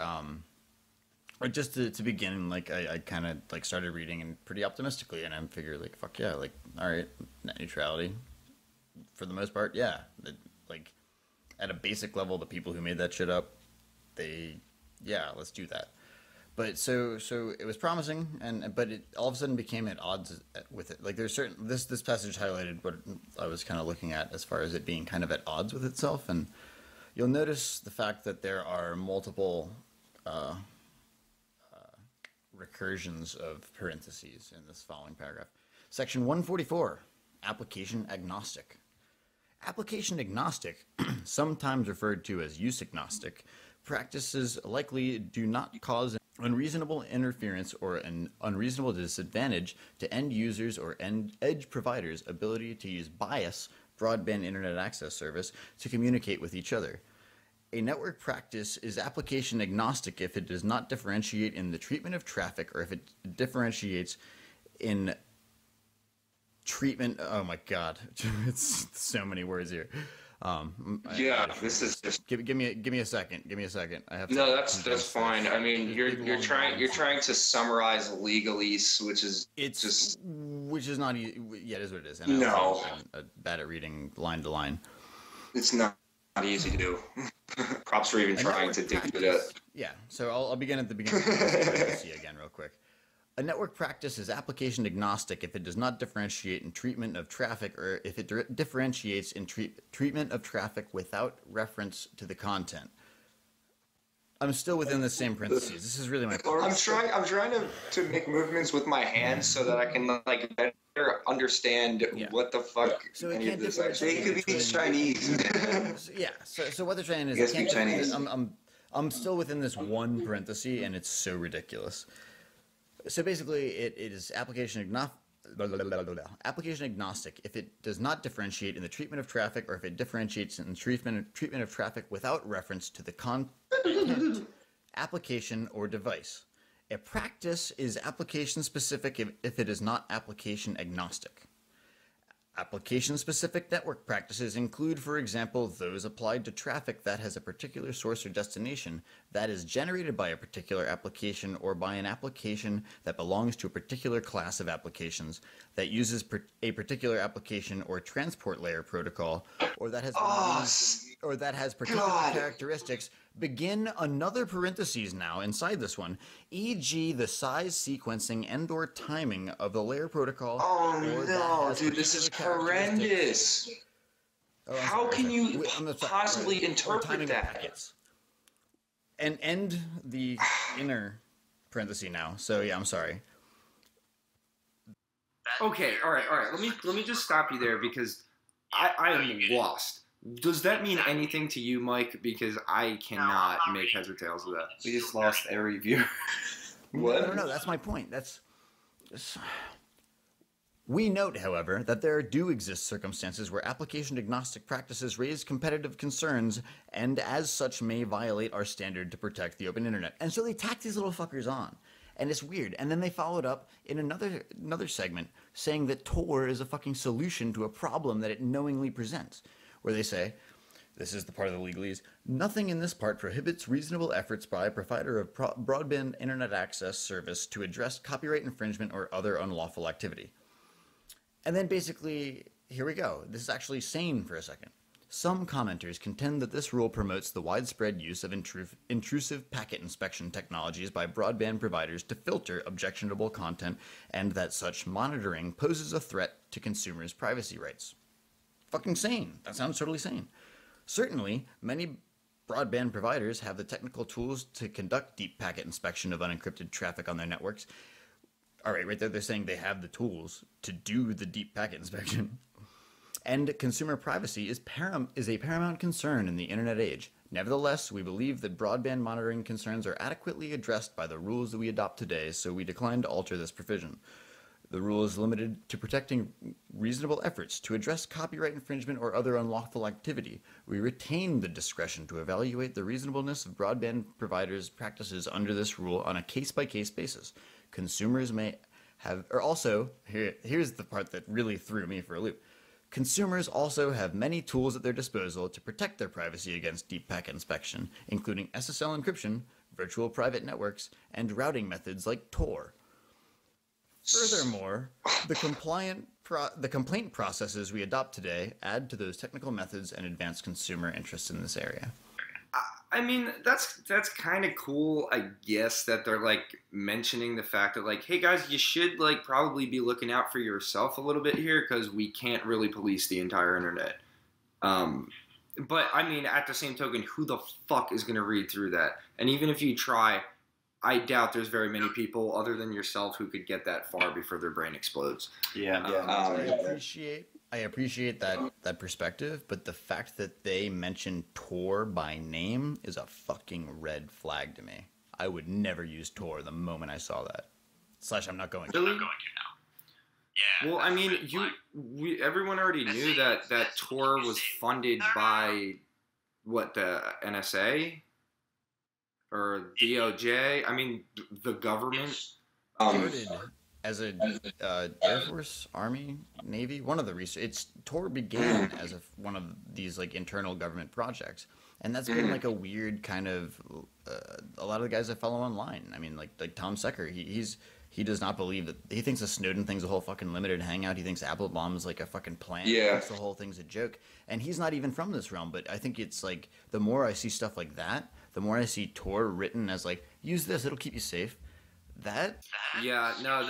like just to begin, like I kind of like started reading and pretty optimistically, and I figured like fuck yeah, like all right, net neutrality for the most part, yeah, like at a basic level, the people who made that shit up, they let's do that. But so it was promising, but it all of a sudden became at odds with it. Like there's certain this passage highlighted what I was kind of looking at as far as it being kind of at odds with itself, and you'll notice the fact that there are multiple recursions of parentheses in this following paragraph. Section 144, application agnostic. Application agnostic, sometimes referred to as use agnostic, practices likely do not cause unreasonable interference or an unreasonable disadvantage to end users or end edge providers' ability to use BIAS, broadband internet access service, to communicate with each other. A network practice is application agnostic if it does not differentiate in the treatment of traffic or if it differentiates in treatment. Oh my God, it's so many words here. Give me a second. I have to. No, that's fine. I mean, you're trying to summarize legalese, which is which is not easy. Yeah, it is what it is. And no, I'm bad at reading line to line. It's not easy to do. Props for even trying to dig it up. Yeah. So I'll begin at the beginning. See again real quick. A network practice is application agnostic if it does not differentiate in treatment of traffic or if it differentiates in treatment of traffic without reference to the content. I'm still within the same parentheses. This is really my problem. I'm trying to make movements with my hands so that I can like better understand what the fuck any of this is. They could be Chinese. So what they're saying is I can't Chinese. I'm still within this one parenthesis, and it's so ridiculous. So basically, it is application agnostic if it does not differentiate in the treatment of traffic or if it differentiates in treatment of traffic without reference to the content, application, or device. A practice is application-specific if it is not application-agnostic. Application-specific network practices include, for example, those applied to traffic that has a particular source or destination that is generated by a particular application or by an application that belongs to a particular class of applications that uses a particular application or transport layer protocol or that has particular characteristics. Begin another parentheses now inside this one, e.g. the size, sequencing, and or timing of the layer protocol. Oh no, dude, this is horrendous. Oh, how can you possibly interpret that? And end the inner parenthesis now. So yeah, I'm sorry. Okay, all right. Let me just stop you there because I am lost. Does that mean anything to you, Mike? Because I cannot make heads or tails of that. We just lost every viewer. What? No, that's my point. We note, however, that there do exist circumstances where application-agnostic practices raise competitive concerns and as such may violate our standard to protect the open internet. And so they tack these little fuckers on. And it's weird. And then they followed up in another segment saying that Tor is a fucking solution to a problem that it knowingly presents. Where they say, this is the part of the legalese, nothing in this part prohibits reasonable efforts by a provider of broadband internet access service to address copyright infringement or other unlawful activity. And then basically, here we go. This is actually sane for a second. Some commenters contend that this rule promotes the widespread use of intrusive packet inspection technologies by broadband providers to filter objectionable content and that such monitoring poses a threat to consumers' privacy rights. Fucking sane. That sounds totally sane. Certainly, many broadband providers have the technical tools to conduct deep packet inspection of unencrypted traffic on their networks. All right, right there, they're saying they have the tools to do the deep packet inspection. And consumer privacy is a paramount concern in the internet age. Nevertheless, we believe that broadband monitoring concerns are adequately addressed by the rules that we adopt today, so we decline to alter this provision. The rule is limited to protecting reasonable efforts to address copyright infringement or other unlawful activity. We retain the discretion to evaluate the reasonableness of broadband providers' practices under this rule on a case-by-case basis. Consumers may have, or also, here's the part that really threw me for a loop. Consumers also have many tools at their disposal to protect their privacy against deep packet inspection, including SSL encryption, virtual private networks, and routing methods like Tor. Furthermore, the complaint processes we adopt today add to those technical methods and advance consumer interests in this area. I mean, that's kind of cool, I guess, that they're like mentioning the fact that like, hey guys, you should like probably be looking out for yourself a little bit here because we can't really police the entire internet. But I mean, at the same token, who the fuck is going to read through that? And even if you try, I doubt there's very many people other than yourself who could get that far before their brain explodes. Yeah, yeah. I appreciate that perspective, but the fact that they mentioned Tor by name is a fucking red flag to me. I would never use Tor the moment I saw that. Slash, I'm not going to. Really? I'm not going to now. Yeah, well, I mean, everyone already knew that Tor was funded by what, the NSA or DOJ? I mean, the government. As a Air Force, Army, Navy, one of the research, Tor began as one of these like internal government projects, and that's been like a weird kind of. A lot of the guys I follow online, I mean, like Tom Secker, he does not believe that. He thinks the Snowden thing's a whole fucking limited hangout. He thinks Applebaum's like a fucking plant. Yeah. He thinks the whole thing's a joke. And he's not even from this realm, but I think it's like the more I see stuff like that, the more I see Tor written as like, use this, it'll keep you safe. Yeah, no,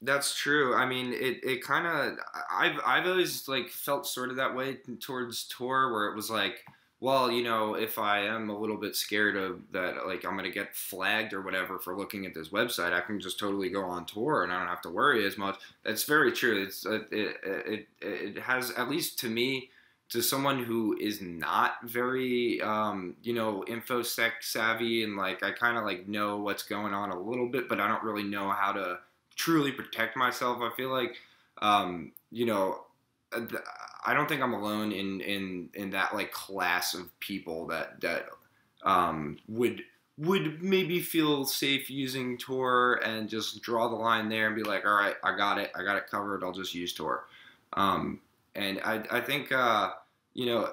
that's true. I mean, it kind of, I've always like felt sort of that way towards Tor, where it was like, well, you know, if I am a little bit scared of that, like I'm going to get flagged or whatever for looking at this website, I can just totally go on Tor and I don't have to worry as much. That's very true. It has, at least to me, to someone who is not very, you know, infosec savvy, and like I kind of like know what's going on a little bit, but I don't really know how to truly protect myself. I feel like, you know, I don't think I'm alone in that like class of people that would maybe feel safe using Tor and just draw the line there and be like, all right, I got it covered. I'll just use Tor. And I think, you know,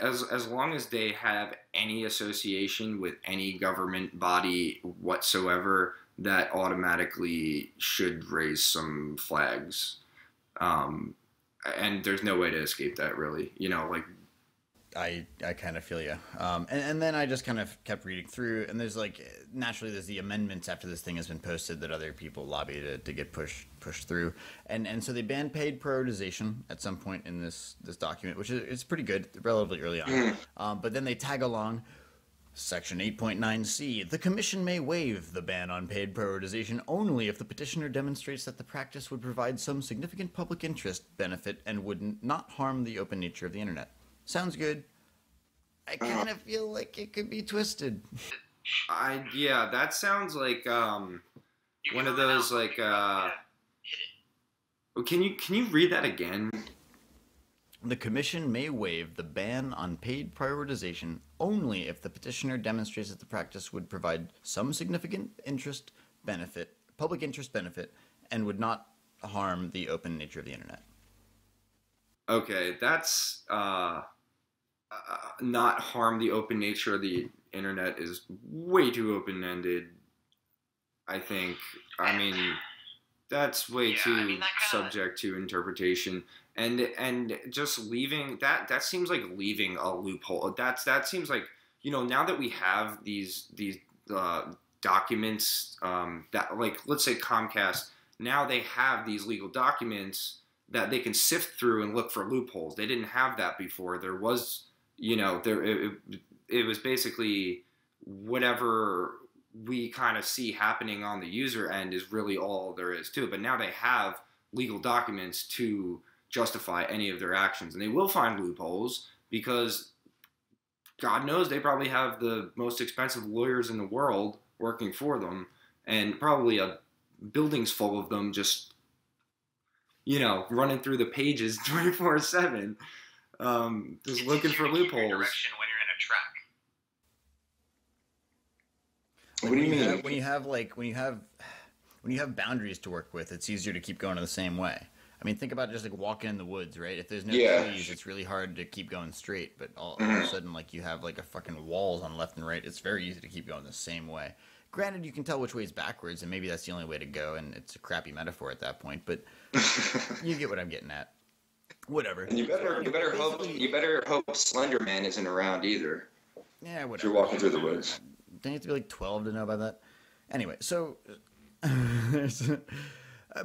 as long as they have any association with any government body whatsoever, that automatically should raise some flags. And there's no way to escape that, really, you know, like. I kind of feel you. And then I just kind of kept reading through, and there's like, naturally there's the amendments after this thing has been posted that other people lobby to get pushed through. And so they banned paid prioritization at some point in this document, which is pretty good, relatively early on. But then they tag along Section 8.9c, the commission may waive the ban on paid prioritization only if the petitioner demonstrates that the practice would provide some significant public interest benefit and would not harm the open nature of the internet. Sounds good. I kind of feel like it could be twisted. Yeah, that sounds like one of those like. Can you read that again? The commission may waive the ban on paid prioritization only if the petitioner demonstrates that the practice would provide some significant public interest benefit, and would not harm the open nature of the internet. Okay, that's not harm the open nature of the internet is way too open-ended, I think. I mean, that's way too subject to interpretation. And just leaving that seems like leaving a loophole. That seems like, you know, now that we have these documents that, like, let's say Comcast, now they have these legal documents that they can sift through and look for loopholes. They didn't have that before. There was, you know, it was basically whatever we kind of see happening on the user end is really all there is to it. But now they have legal documents to justify any of their actions, and they will find loopholes because God knows they probably have the most expensive lawyers in the world working for them, and probably buildings full of them just you know, running through the pages 24/7, just looking for loopholes. When you're in a track. What do you mean? When you have like when you have boundaries to work with, it's easier to keep going the same way. I mean, think about just like walking in the woods, right? If there's no trees, it's really hard to keep going straight. But all of a sudden, like you have like a fucking walls on left and right. It's very easy to keep going the same way. Granted, you can tell which way is backwards, and maybe that's the only way to go, and it's a crappy metaphor at that point. But you get what I'm getting at. Whatever. And you better hope Slenderman isn't around either. Yeah, whatever. If you're walking through the woods. Don't you have to be like 12 to know about that? Anyway, so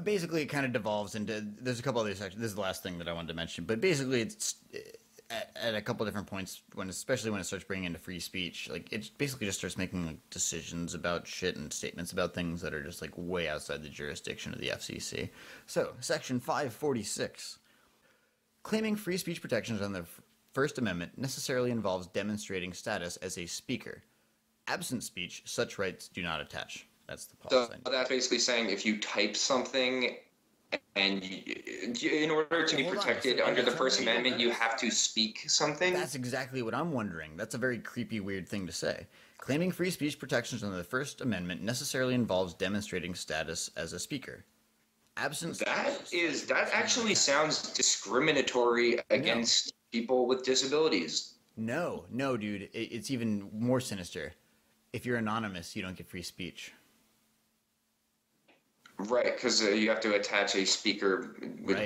basically, it kind of devolves into. There's a couple other sections. This is the last thing that I wanted to mention, but basically, it's at a couple different points when, especially when it starts bringing into free speech, like it basically just starts making like decisions about shit and statements about things that are just like way outside the jurisdiction of the FCC. So, Section 546, claiming free speech protections on the First Amendment necessarily involves demonstrating status as a speaker. Absent speech, such rights do not attach. That's the policy. So that's basically saying if you type something, and you, in order to be protected under the First Amendment, you have to speak something? That's exactly what I'm wondering. That's a very creepy, weird thing to say. Claiming free speech protections under the First Amendment necessarily involves demonstrating status as a speaker. Absence. That actually sounds discriminatory against people with disabilities. No, no, dude. It's even more sinister. If you're anonymous, you don't get free speech. Right, because you have to attach a speaker with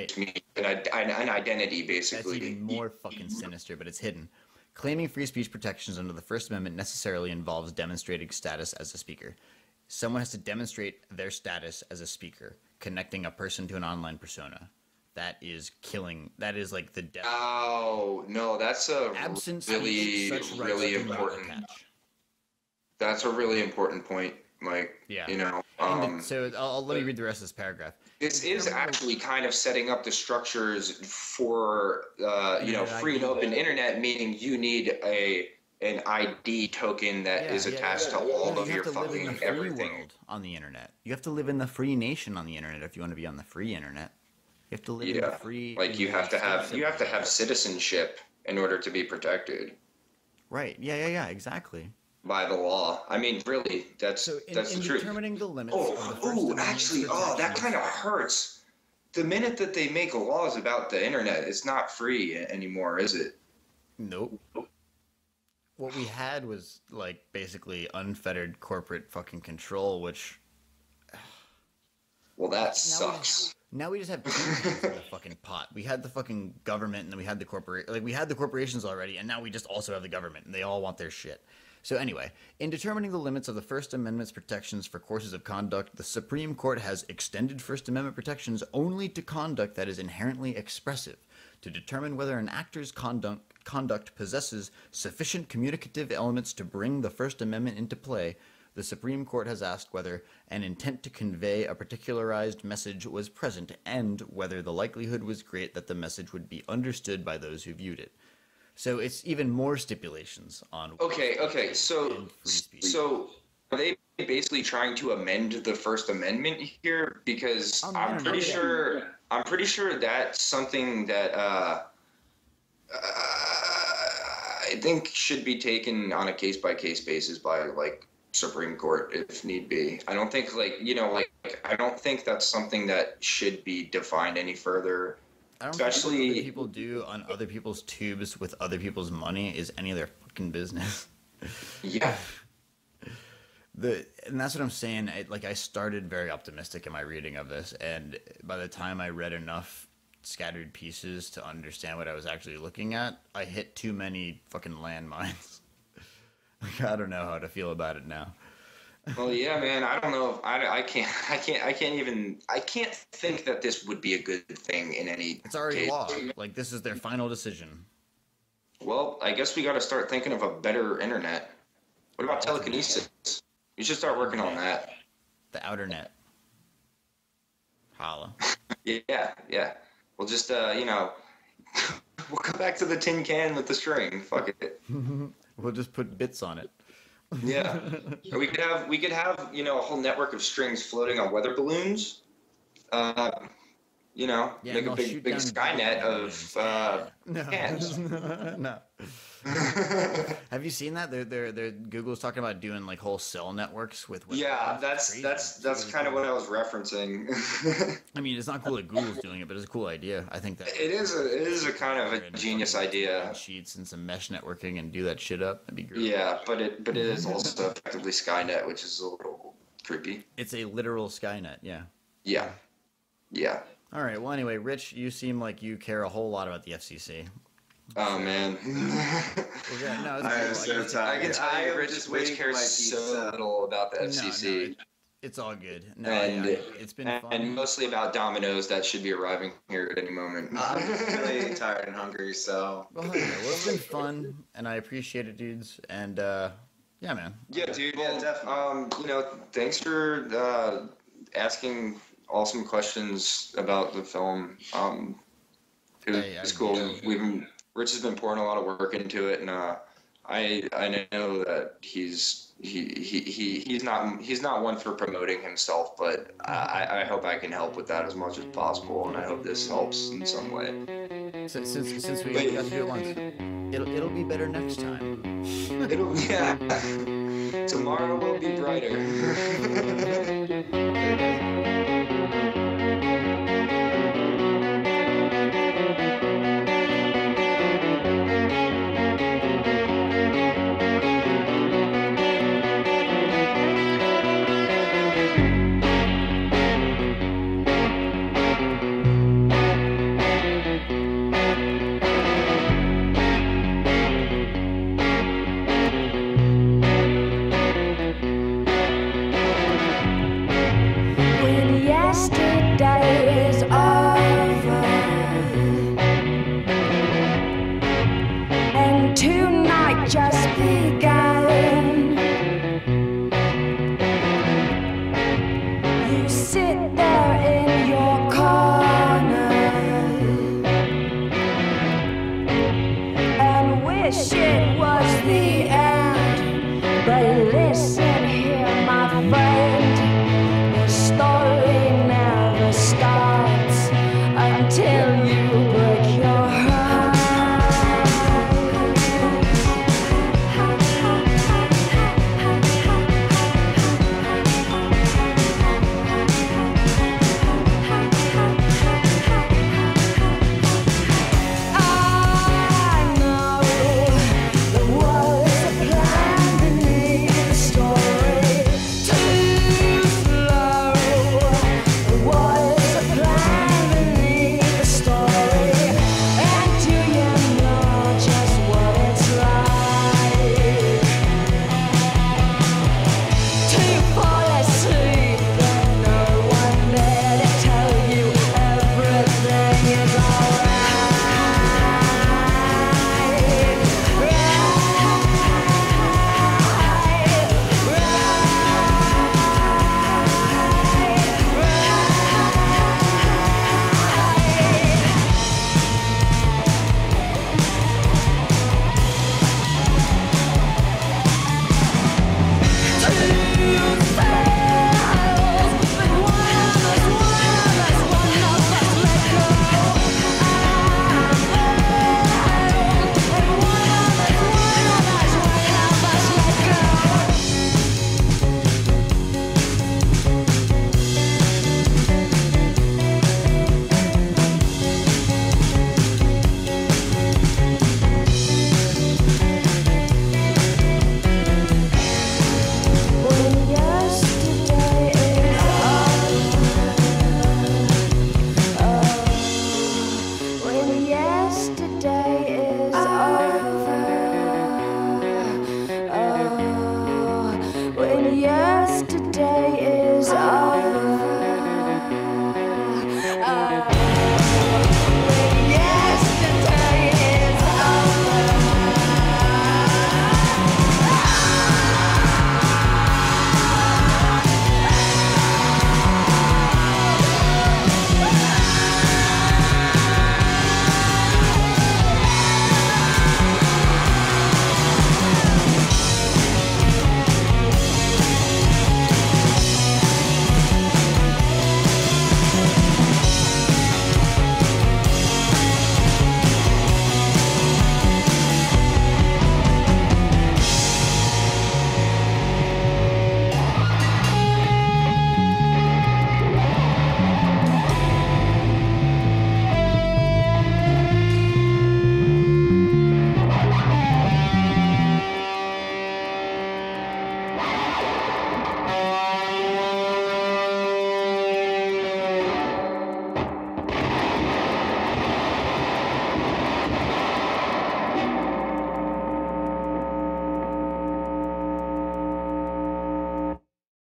an identity, basically. That's even more fucking sinister, but it's hidden. Claiming free speech protections under the First Amendment necessarily involves demonstrating status as a speaker. Someone has to demonstrate their status as a speaker, connecting a person to an online persona. That is killing. That is like the death. Oh, no, that's a really important. That's a really important point, Mike. Yeah. You know. So let me read the rest of this paragraph. This is actually kind of setting up the structures for free and open internet, meaning you need an ID token that is attached to all of your fucking everything world on the internet. You have to live in the free nation on the internet if you want to be on the free internet. You have to live in the free. Like you have to have citizenship in order to be protected. Right. Yeah. Exactly. By the law. I mean, really, that's the truth. Determining the limits that kind of hurts. The minute that they make laws about the internet, it's not free anymore, is it? Nope. What we had was, like, basically unfettered corporate fucking control, which... Well, that sucks. Now we just have two in the fucking pot. We had the fucking government, and then we had the corporation. Like, we had the corporations already, and now we just also have the government, and they all want their shit. So anyway, in determining the limits of the First Amendment's protections for courses of conduct, the Supreme Court has extended First Amendment protections only to conduct that is inherently expressive, to determine whether an actor's conduct possesses sufficient communicative elements to bring the First Amendment into play. The Supreme Court has asked whether an intent to convey a particularized message was present and whether the likelihood was great that the message would be understood by those who viewed it. So it's even more stipulations on. Okay. So are they basically trying to amend the First Amendment here? Because I'm pretty sure that's something that I think should be taken on a case by case basis by like Supreme Court if need be. I don't think I don't think that's something that should be defined any further. I don't think what other people do on other people's tubes with other people's money is any of their fucking business. Yeah. And that's what I'm saying. I started very optimistic in my reading of this, and by the time I read enough scattered pieces to understand what I was actually looking at, I hit too many fucking landmines. I don't know how to feel about it now. Well, yeah, man. I don't know. I can't think that this would be a good thing in any. It's already case. Law. Like this is their final decision. Well, I guess we got to start thinking of a better internet. What about telekinesis? You should start working on that. The outer net. Holla. Yeah. We'll just we'll come back to the tin can with the string. Fuck it. We'll just put bits on it. Yeah, we could have a whole network of strings floating on weather balloons, you know, yeah, make a big Skynet of cans. No. Have you seen that? They're Google's talking about doing like whole cell networks with. Yeah, that's kind of what I was referencing. I mean, it's not cool that Google's doing it, but it's a cool idea. I think that it is a kind of a genius idea. Sheets and some mesh networking and do that shit up. That'd be great. Yeah, but it is also effectively Skynet, which is a little creepy. It's a literal Skynet. Yeah. Yeah. Yeah. All right. Well, anyway, Rich, you seem like you care a whole lot about the FCC. Oh man! Yeah, no, I am so tired. I can tell you, Rich, Rich cares so little about the FCC. No, it's all good. No, and it's been fun. And mostly about Domino's that should be arriving here at any moment. I'm just really tired and hungry, so. Well, it's been fun, and I appreciate it, dudes. And yeah, man. Yeah, dude. Yeah, definitely. You know, thanks for asking awesome questions about the film. It was cool. Rich has been pouring a lot of work into it, and I know that he's not one for promoting himself, but I hope I can help with that as much as possible, and I hope this helps in some way. Since we got to do it once, it'll be better next time. Tomorrow will be brighter.